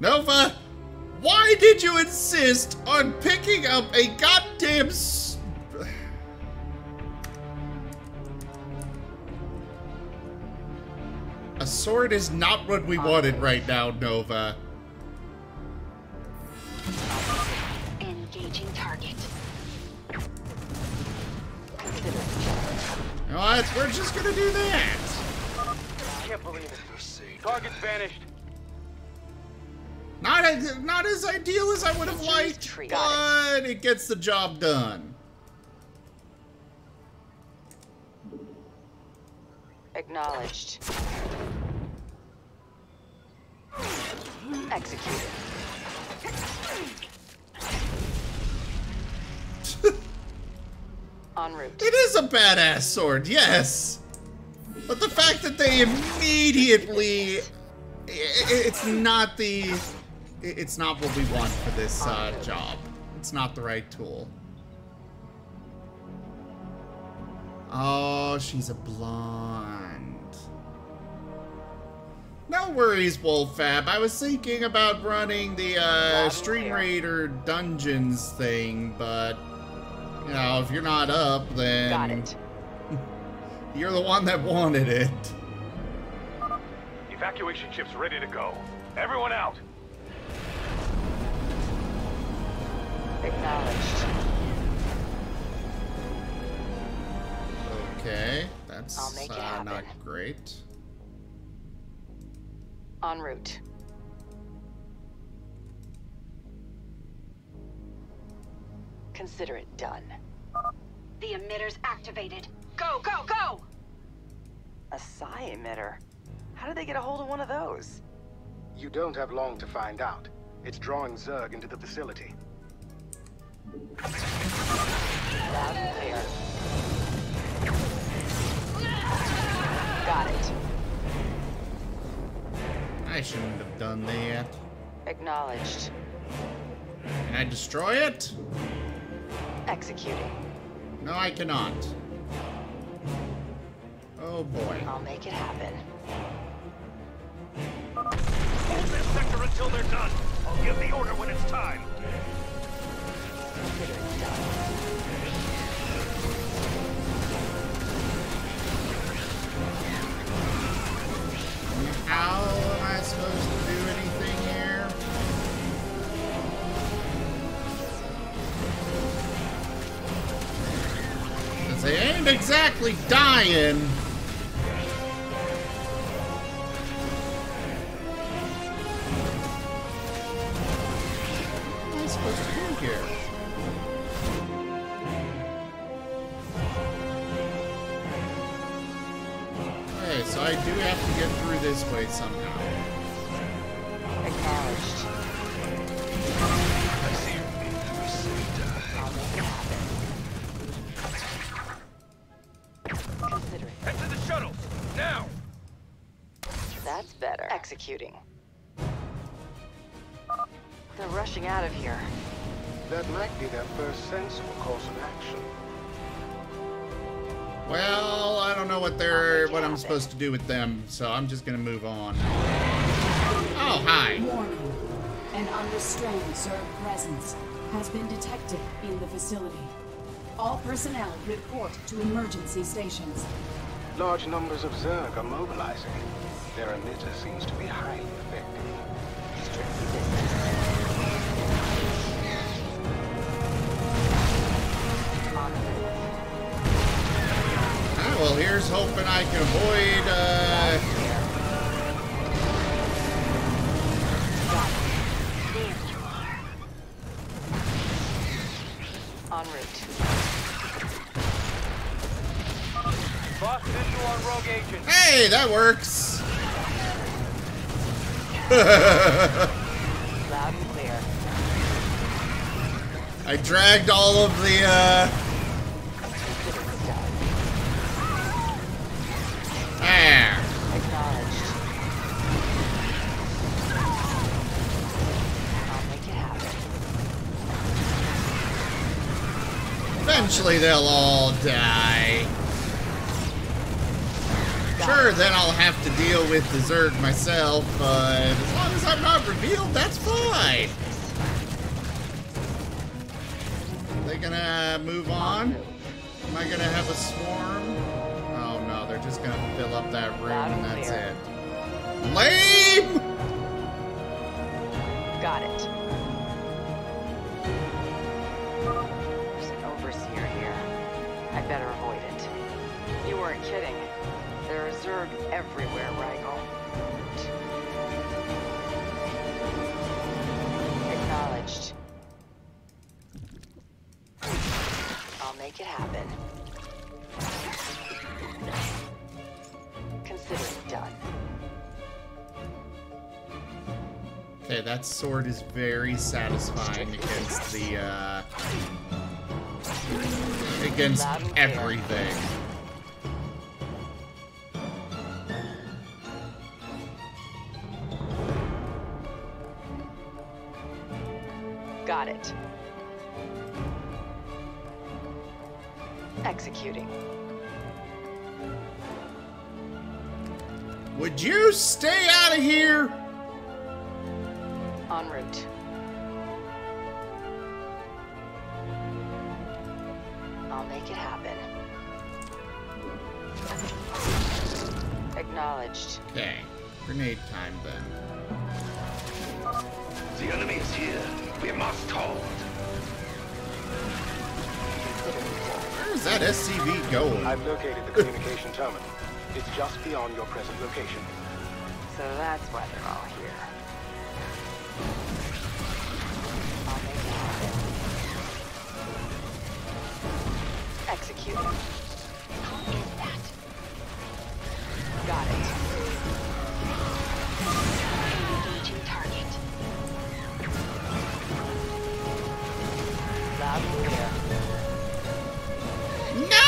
Nova, why did you insist on picking up a goddamn a sword is not what we wanted right now, Nova. Engaging target. You know what? We're just gonna do that. I can't believe it. Target vanished. Not as ideal as I would have liked, but it gets the job done. Acknowledged. Executed. En route. It is a badass sword, yes. But the fact that they immediately, it's not what we want for this job. It's not the right tool. Oh, she's a blonde. No worries, Wolffab. I was thinking about running the Stream Raider Dungeons thing, but, you know, if you're not up, then... Got it. You're the one that wanted it. Evacuation ship's ready to go. Everyone out. Acknowledged. Okay, that's not great. En route. Consider it done. The emitter's activated. Go, go, go! A psi emitter? How did they get a hold of one of those? You don't have long to find out. It's drawing Zerg into the facility. Loud and clear. Got it. I shouldn't have done that. Acknowledged. Can I destroy it? Executing. No, I cannot. Oh boy. I'll make it happen. Hold this sector until they're done. I'll give the order when it's time. Consider it done. How am I supposed to do anything here? Since they ain't exactly dying. Somehow. executing. They're rushing out of here. That might be their first sensible course of action. Well, I don't know what I'm supposed to do with them, so I'm just gonna move on. Oh, hi. Warning. An unrestrained Zerg presence has been detected in the facility. All personnel report to emergency stations. Large numbers of Zerg are mobilizing. Their emitter seems to be highly effective. Strictly business. Ah, well, here's hoping I can avoid, En route. Boss visual on rogue agent. Hey, that works. Loud and clear. I dragged all of the Acknowledged. I'll make it happen. Eventually they'll all die. Sure, then I'll have to deal with the Zerg myself, but as long as I'm not revealed, that's fine. Are they gonna move on? Am I gonna have a swarm? Oh no, they're just gonna fill up that room and that's it. Lame! Got it. There's an overseer here. I better avoid it. You weren't kidding. There are Zerg everywhere, Rigel. Acknowledged. I'll make it happen. Consider it done. Okay, that sword is very satisfying against the, against everything. Got it. Executing. Would you stay out of here? En route. I'll make it happen. Acknowledged. Okay. Grenade time then. The enemy is here. We must hold. Where is that SCV going? I've located the communication terminal. It's just beyond your present location. So that's why they're all here. I'll make it happen. Execute. How is that? Got it. Engaging target. No!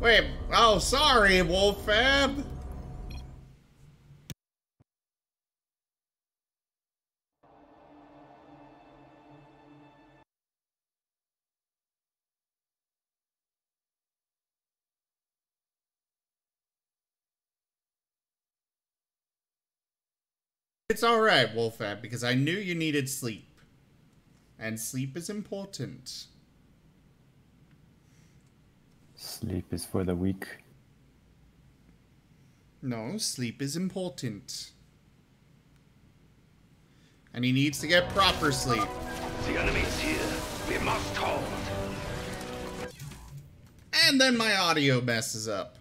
Wait, oh, sorry, Wolfab. It's alright, Wolfab, because I knew you needed sleep. And sleep is important. Sleep is for the weak. No, sleep is important. And he needs to get proper sleep. The enemy is here. We must hold. And then my audio messes up.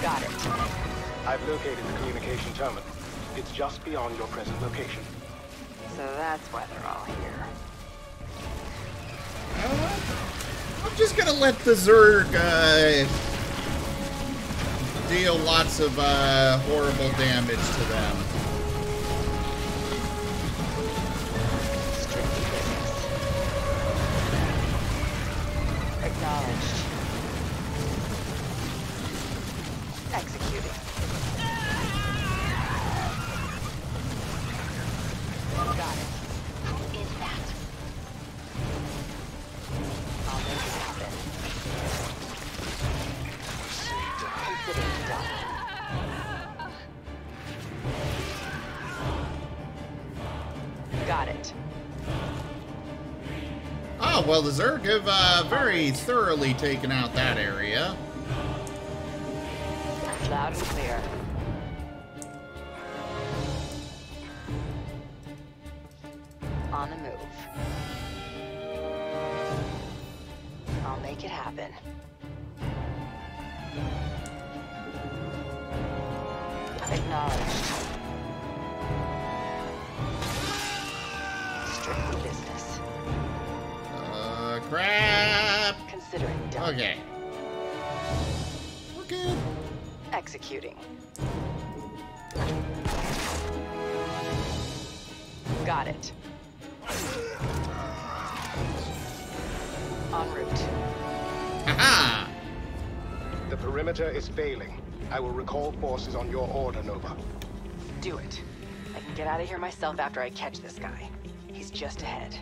Got it. I've located the communication terminal. It's just beyond your present location. So that's why they're all here. I'm just gonna let the Zerg deal lots of horrible damage to them. acknowledged. Executing. Got it. Who is that? I'll make it happen. Consider it done. Got it. Oh, well, the Zerg have very thoroughly taken out that area. Loud and clear. On the move. I'll make it happen. Acknowledged. Business. Crap! Consider it done. Okay. We're good. Executing. Got it. En route. Aha! The perimeter is failing. I will recall forces on your order, Nova. Do it. I can get out of here myself after I catch this guy. He's just ahead.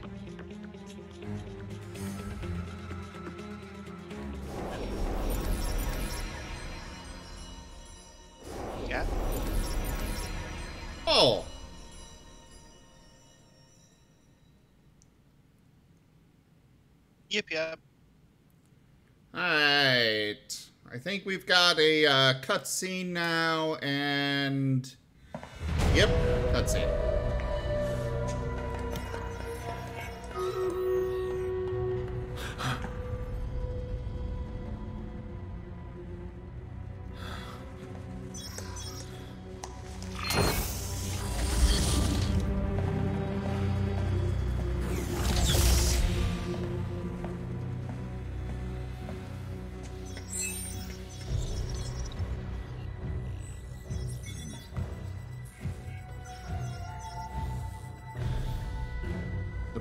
Yeah. Oh. Yep, yep. All right. I think we've got a cutscene now, and yep, cutscene.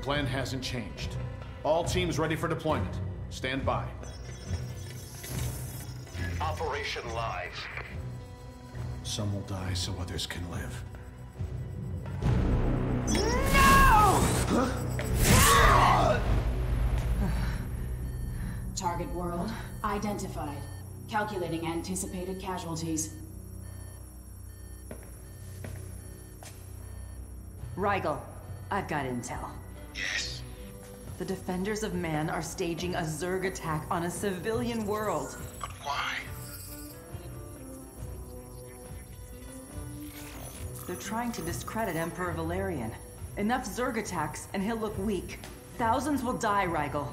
Plan hasn't changed. All teams ready for deployment. Stand by. Operation live. Some will die so others can live. No! Target world identified. Calculating anticipated casualties. Rigel, I've got intel. Yes. The Defenders of Man are staging a Zerg attack on a civilian world. But why? They're trying to discredit Emperor Valerian. Enough Zerg attacks and he'll look weak. Thousands will die, Rigel.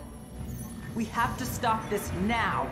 We have to stop this now.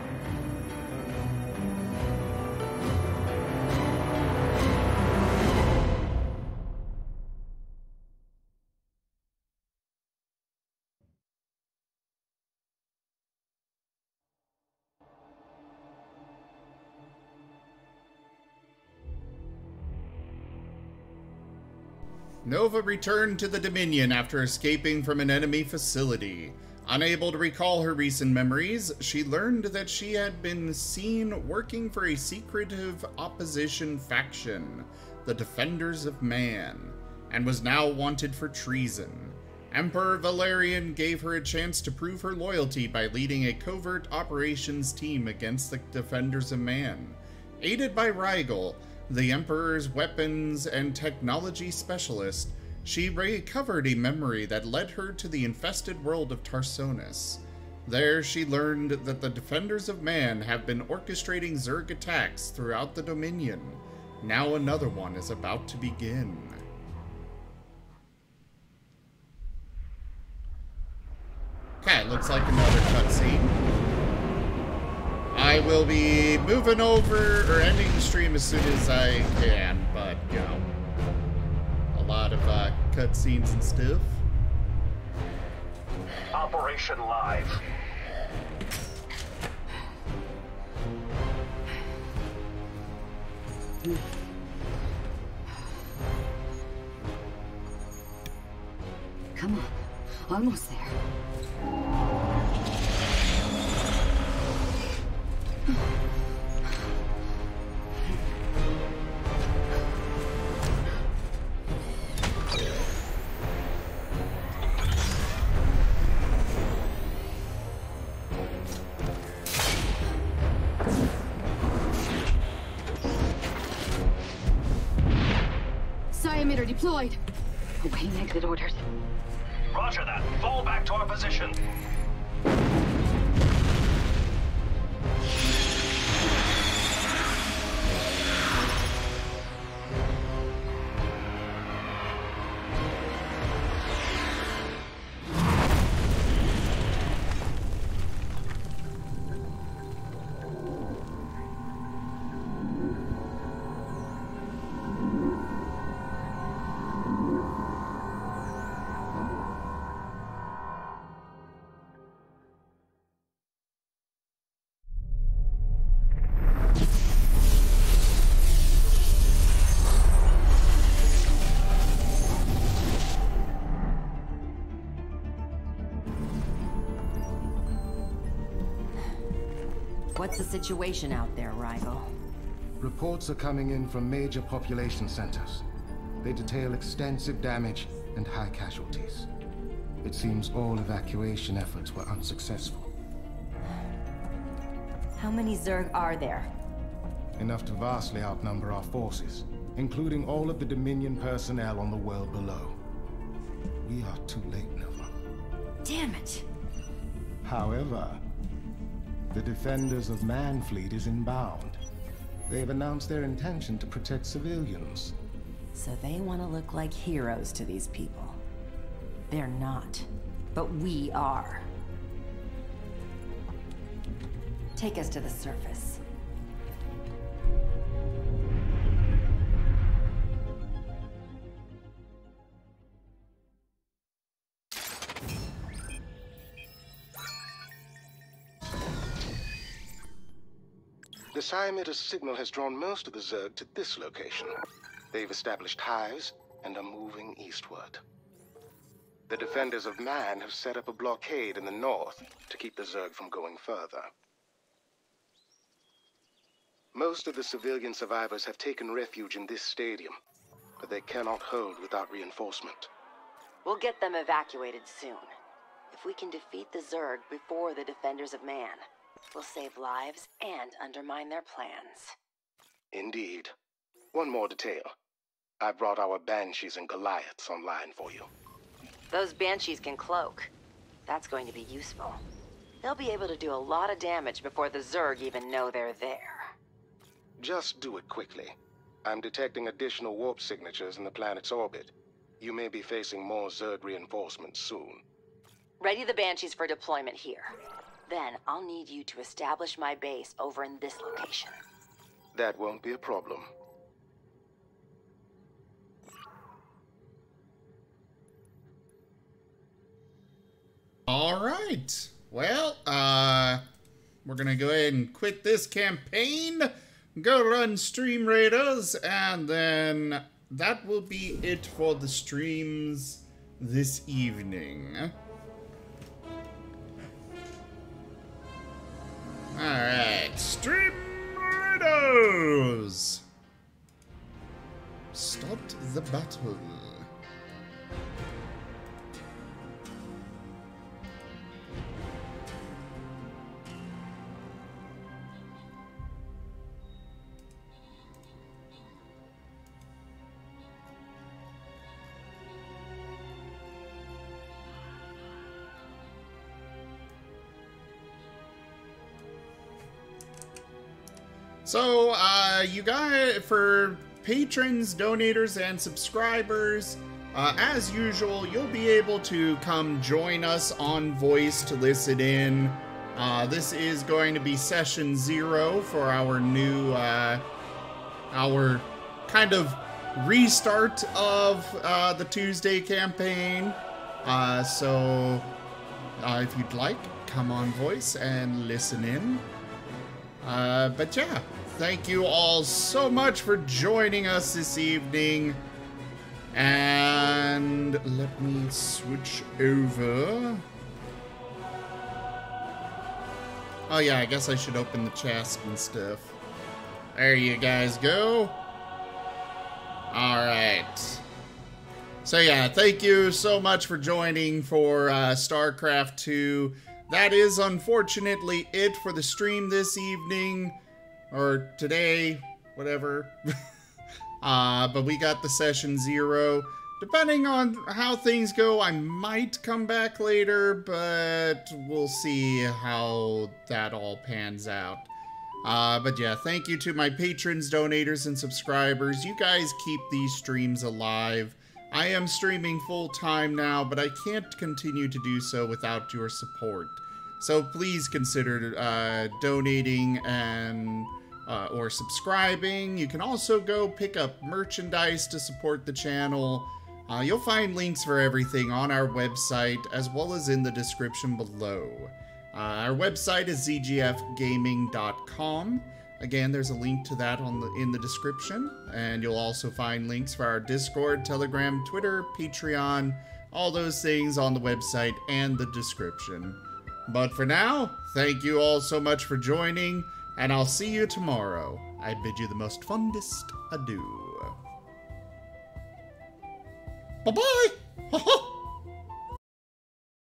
Nova returned to the Dominion after escaping from an enemy facility. Unable to recall her recent memories, she learned that she had been seen working for a secretive opposition faction, the Defenders of Man, and was now wanted for treason. Emperor Valerian gave her a chance to prove her loyalty by leading a covert operations team against the Defenders of Man. Aided by Rigel, the Emperor's weapons and technology specialist, she recovered a memory that led her to the infested world of Tarsonis. There, she learned that the Defenders of Man have been orchestrating Zerg attacks throughout the Dominion. Now another one is about to begin. Okay, looks like another cutscene. I will be moving over or ending the stream as soon as I can, but, you know, a lot of cutscenes and stuff. Operation live. Come on, almost there. Raider deployed. Awaiting exit orders. Roger that. Fall back to our position. What's the situation out there, Rigel? Reports are coming in from major population centers. They detail extensive damage and high casualties. It seems all evacuation efforts were unsuccessful. How many Zerg are there? Enough to vastly outnumber our forces, including all of the Dominion personnel on the world below. We are too late, Nova. Damn it! However, the Defenders of Man fleet is inbound. They have announced their intention to protect civilians. So they want to look like heroes to these people. They're not, but we are. Take us to the surface. The Psi-emitter's signal has drawn most of the Zerg to this location. They've established hives and are moving eastward. The Defenders of Man have set up a blockade in the north to keep the Zerg from going further. Most of the civilian survivors have taken refuge in this stadium, but they cannot hold without reinforcement. We'll get them evacuated soon. If we can defeat the Zerg before the Defenders of Man, we'll save lives and undermine their plans. Indeed. One more detail. I brought our Banshees and Goliaths online for you. Those Banshees can cloak. That's going to be useful. They'll be able to do a lot of damage before the Zerg even know they're there. Just do it quickly. I'm detecting additional warp signatures in the planet's orbit. You may be facing more Zerg reinforcements soon. Ready the Banshees for deployment here. Then I'll need you to establish my base over in this location. That won't be a problem. All right. Well, we're going to go ahead and quit this campaign, go run Stream Raiders, and then that will be it for the streams this evening. Alright, Stream Raiders! Stopped the battle. So, you guys, for patrons, donators, and subscribers, as usual, you'll be able to come join us on voice to listen in. This is going to be session 0 for our new, our kind of restart of the Tuesday campaign. So, if you'd like, come on voice and listen in. But yeah. Thank you all so much for joining us this evening. And let me switch over. Oh yeah, I guess I should open the chest and stuff. There you guys go. Alright. So yeah, thank you so much for joining for StarCraft II. That is unfortunately it for the stream this evening. Or today, whatever. But we got the session 0. Depending on how things go, I might come back later, but we'll see how that all pans out. But yeah, thank you to my patrons, donators, and subscribers. You guys keep these streams alive. I am streaming full-time now, but I can't continue to do so without your support. So please consider donating and... or subscribing. You can also go pick up merchandise to support the channel. You'll find links for everything on our website as well as in the description below. Our website is zgfgaming.com. Again, there's a link to that in the description, and you'll also find links for our Discord, Telegram, Twitter, Patreon, all those things on the website and the description. But for now, thank you all so much for joining. And I'll see you tomorrow. I bid you the most fondest adieu. Bye-bye!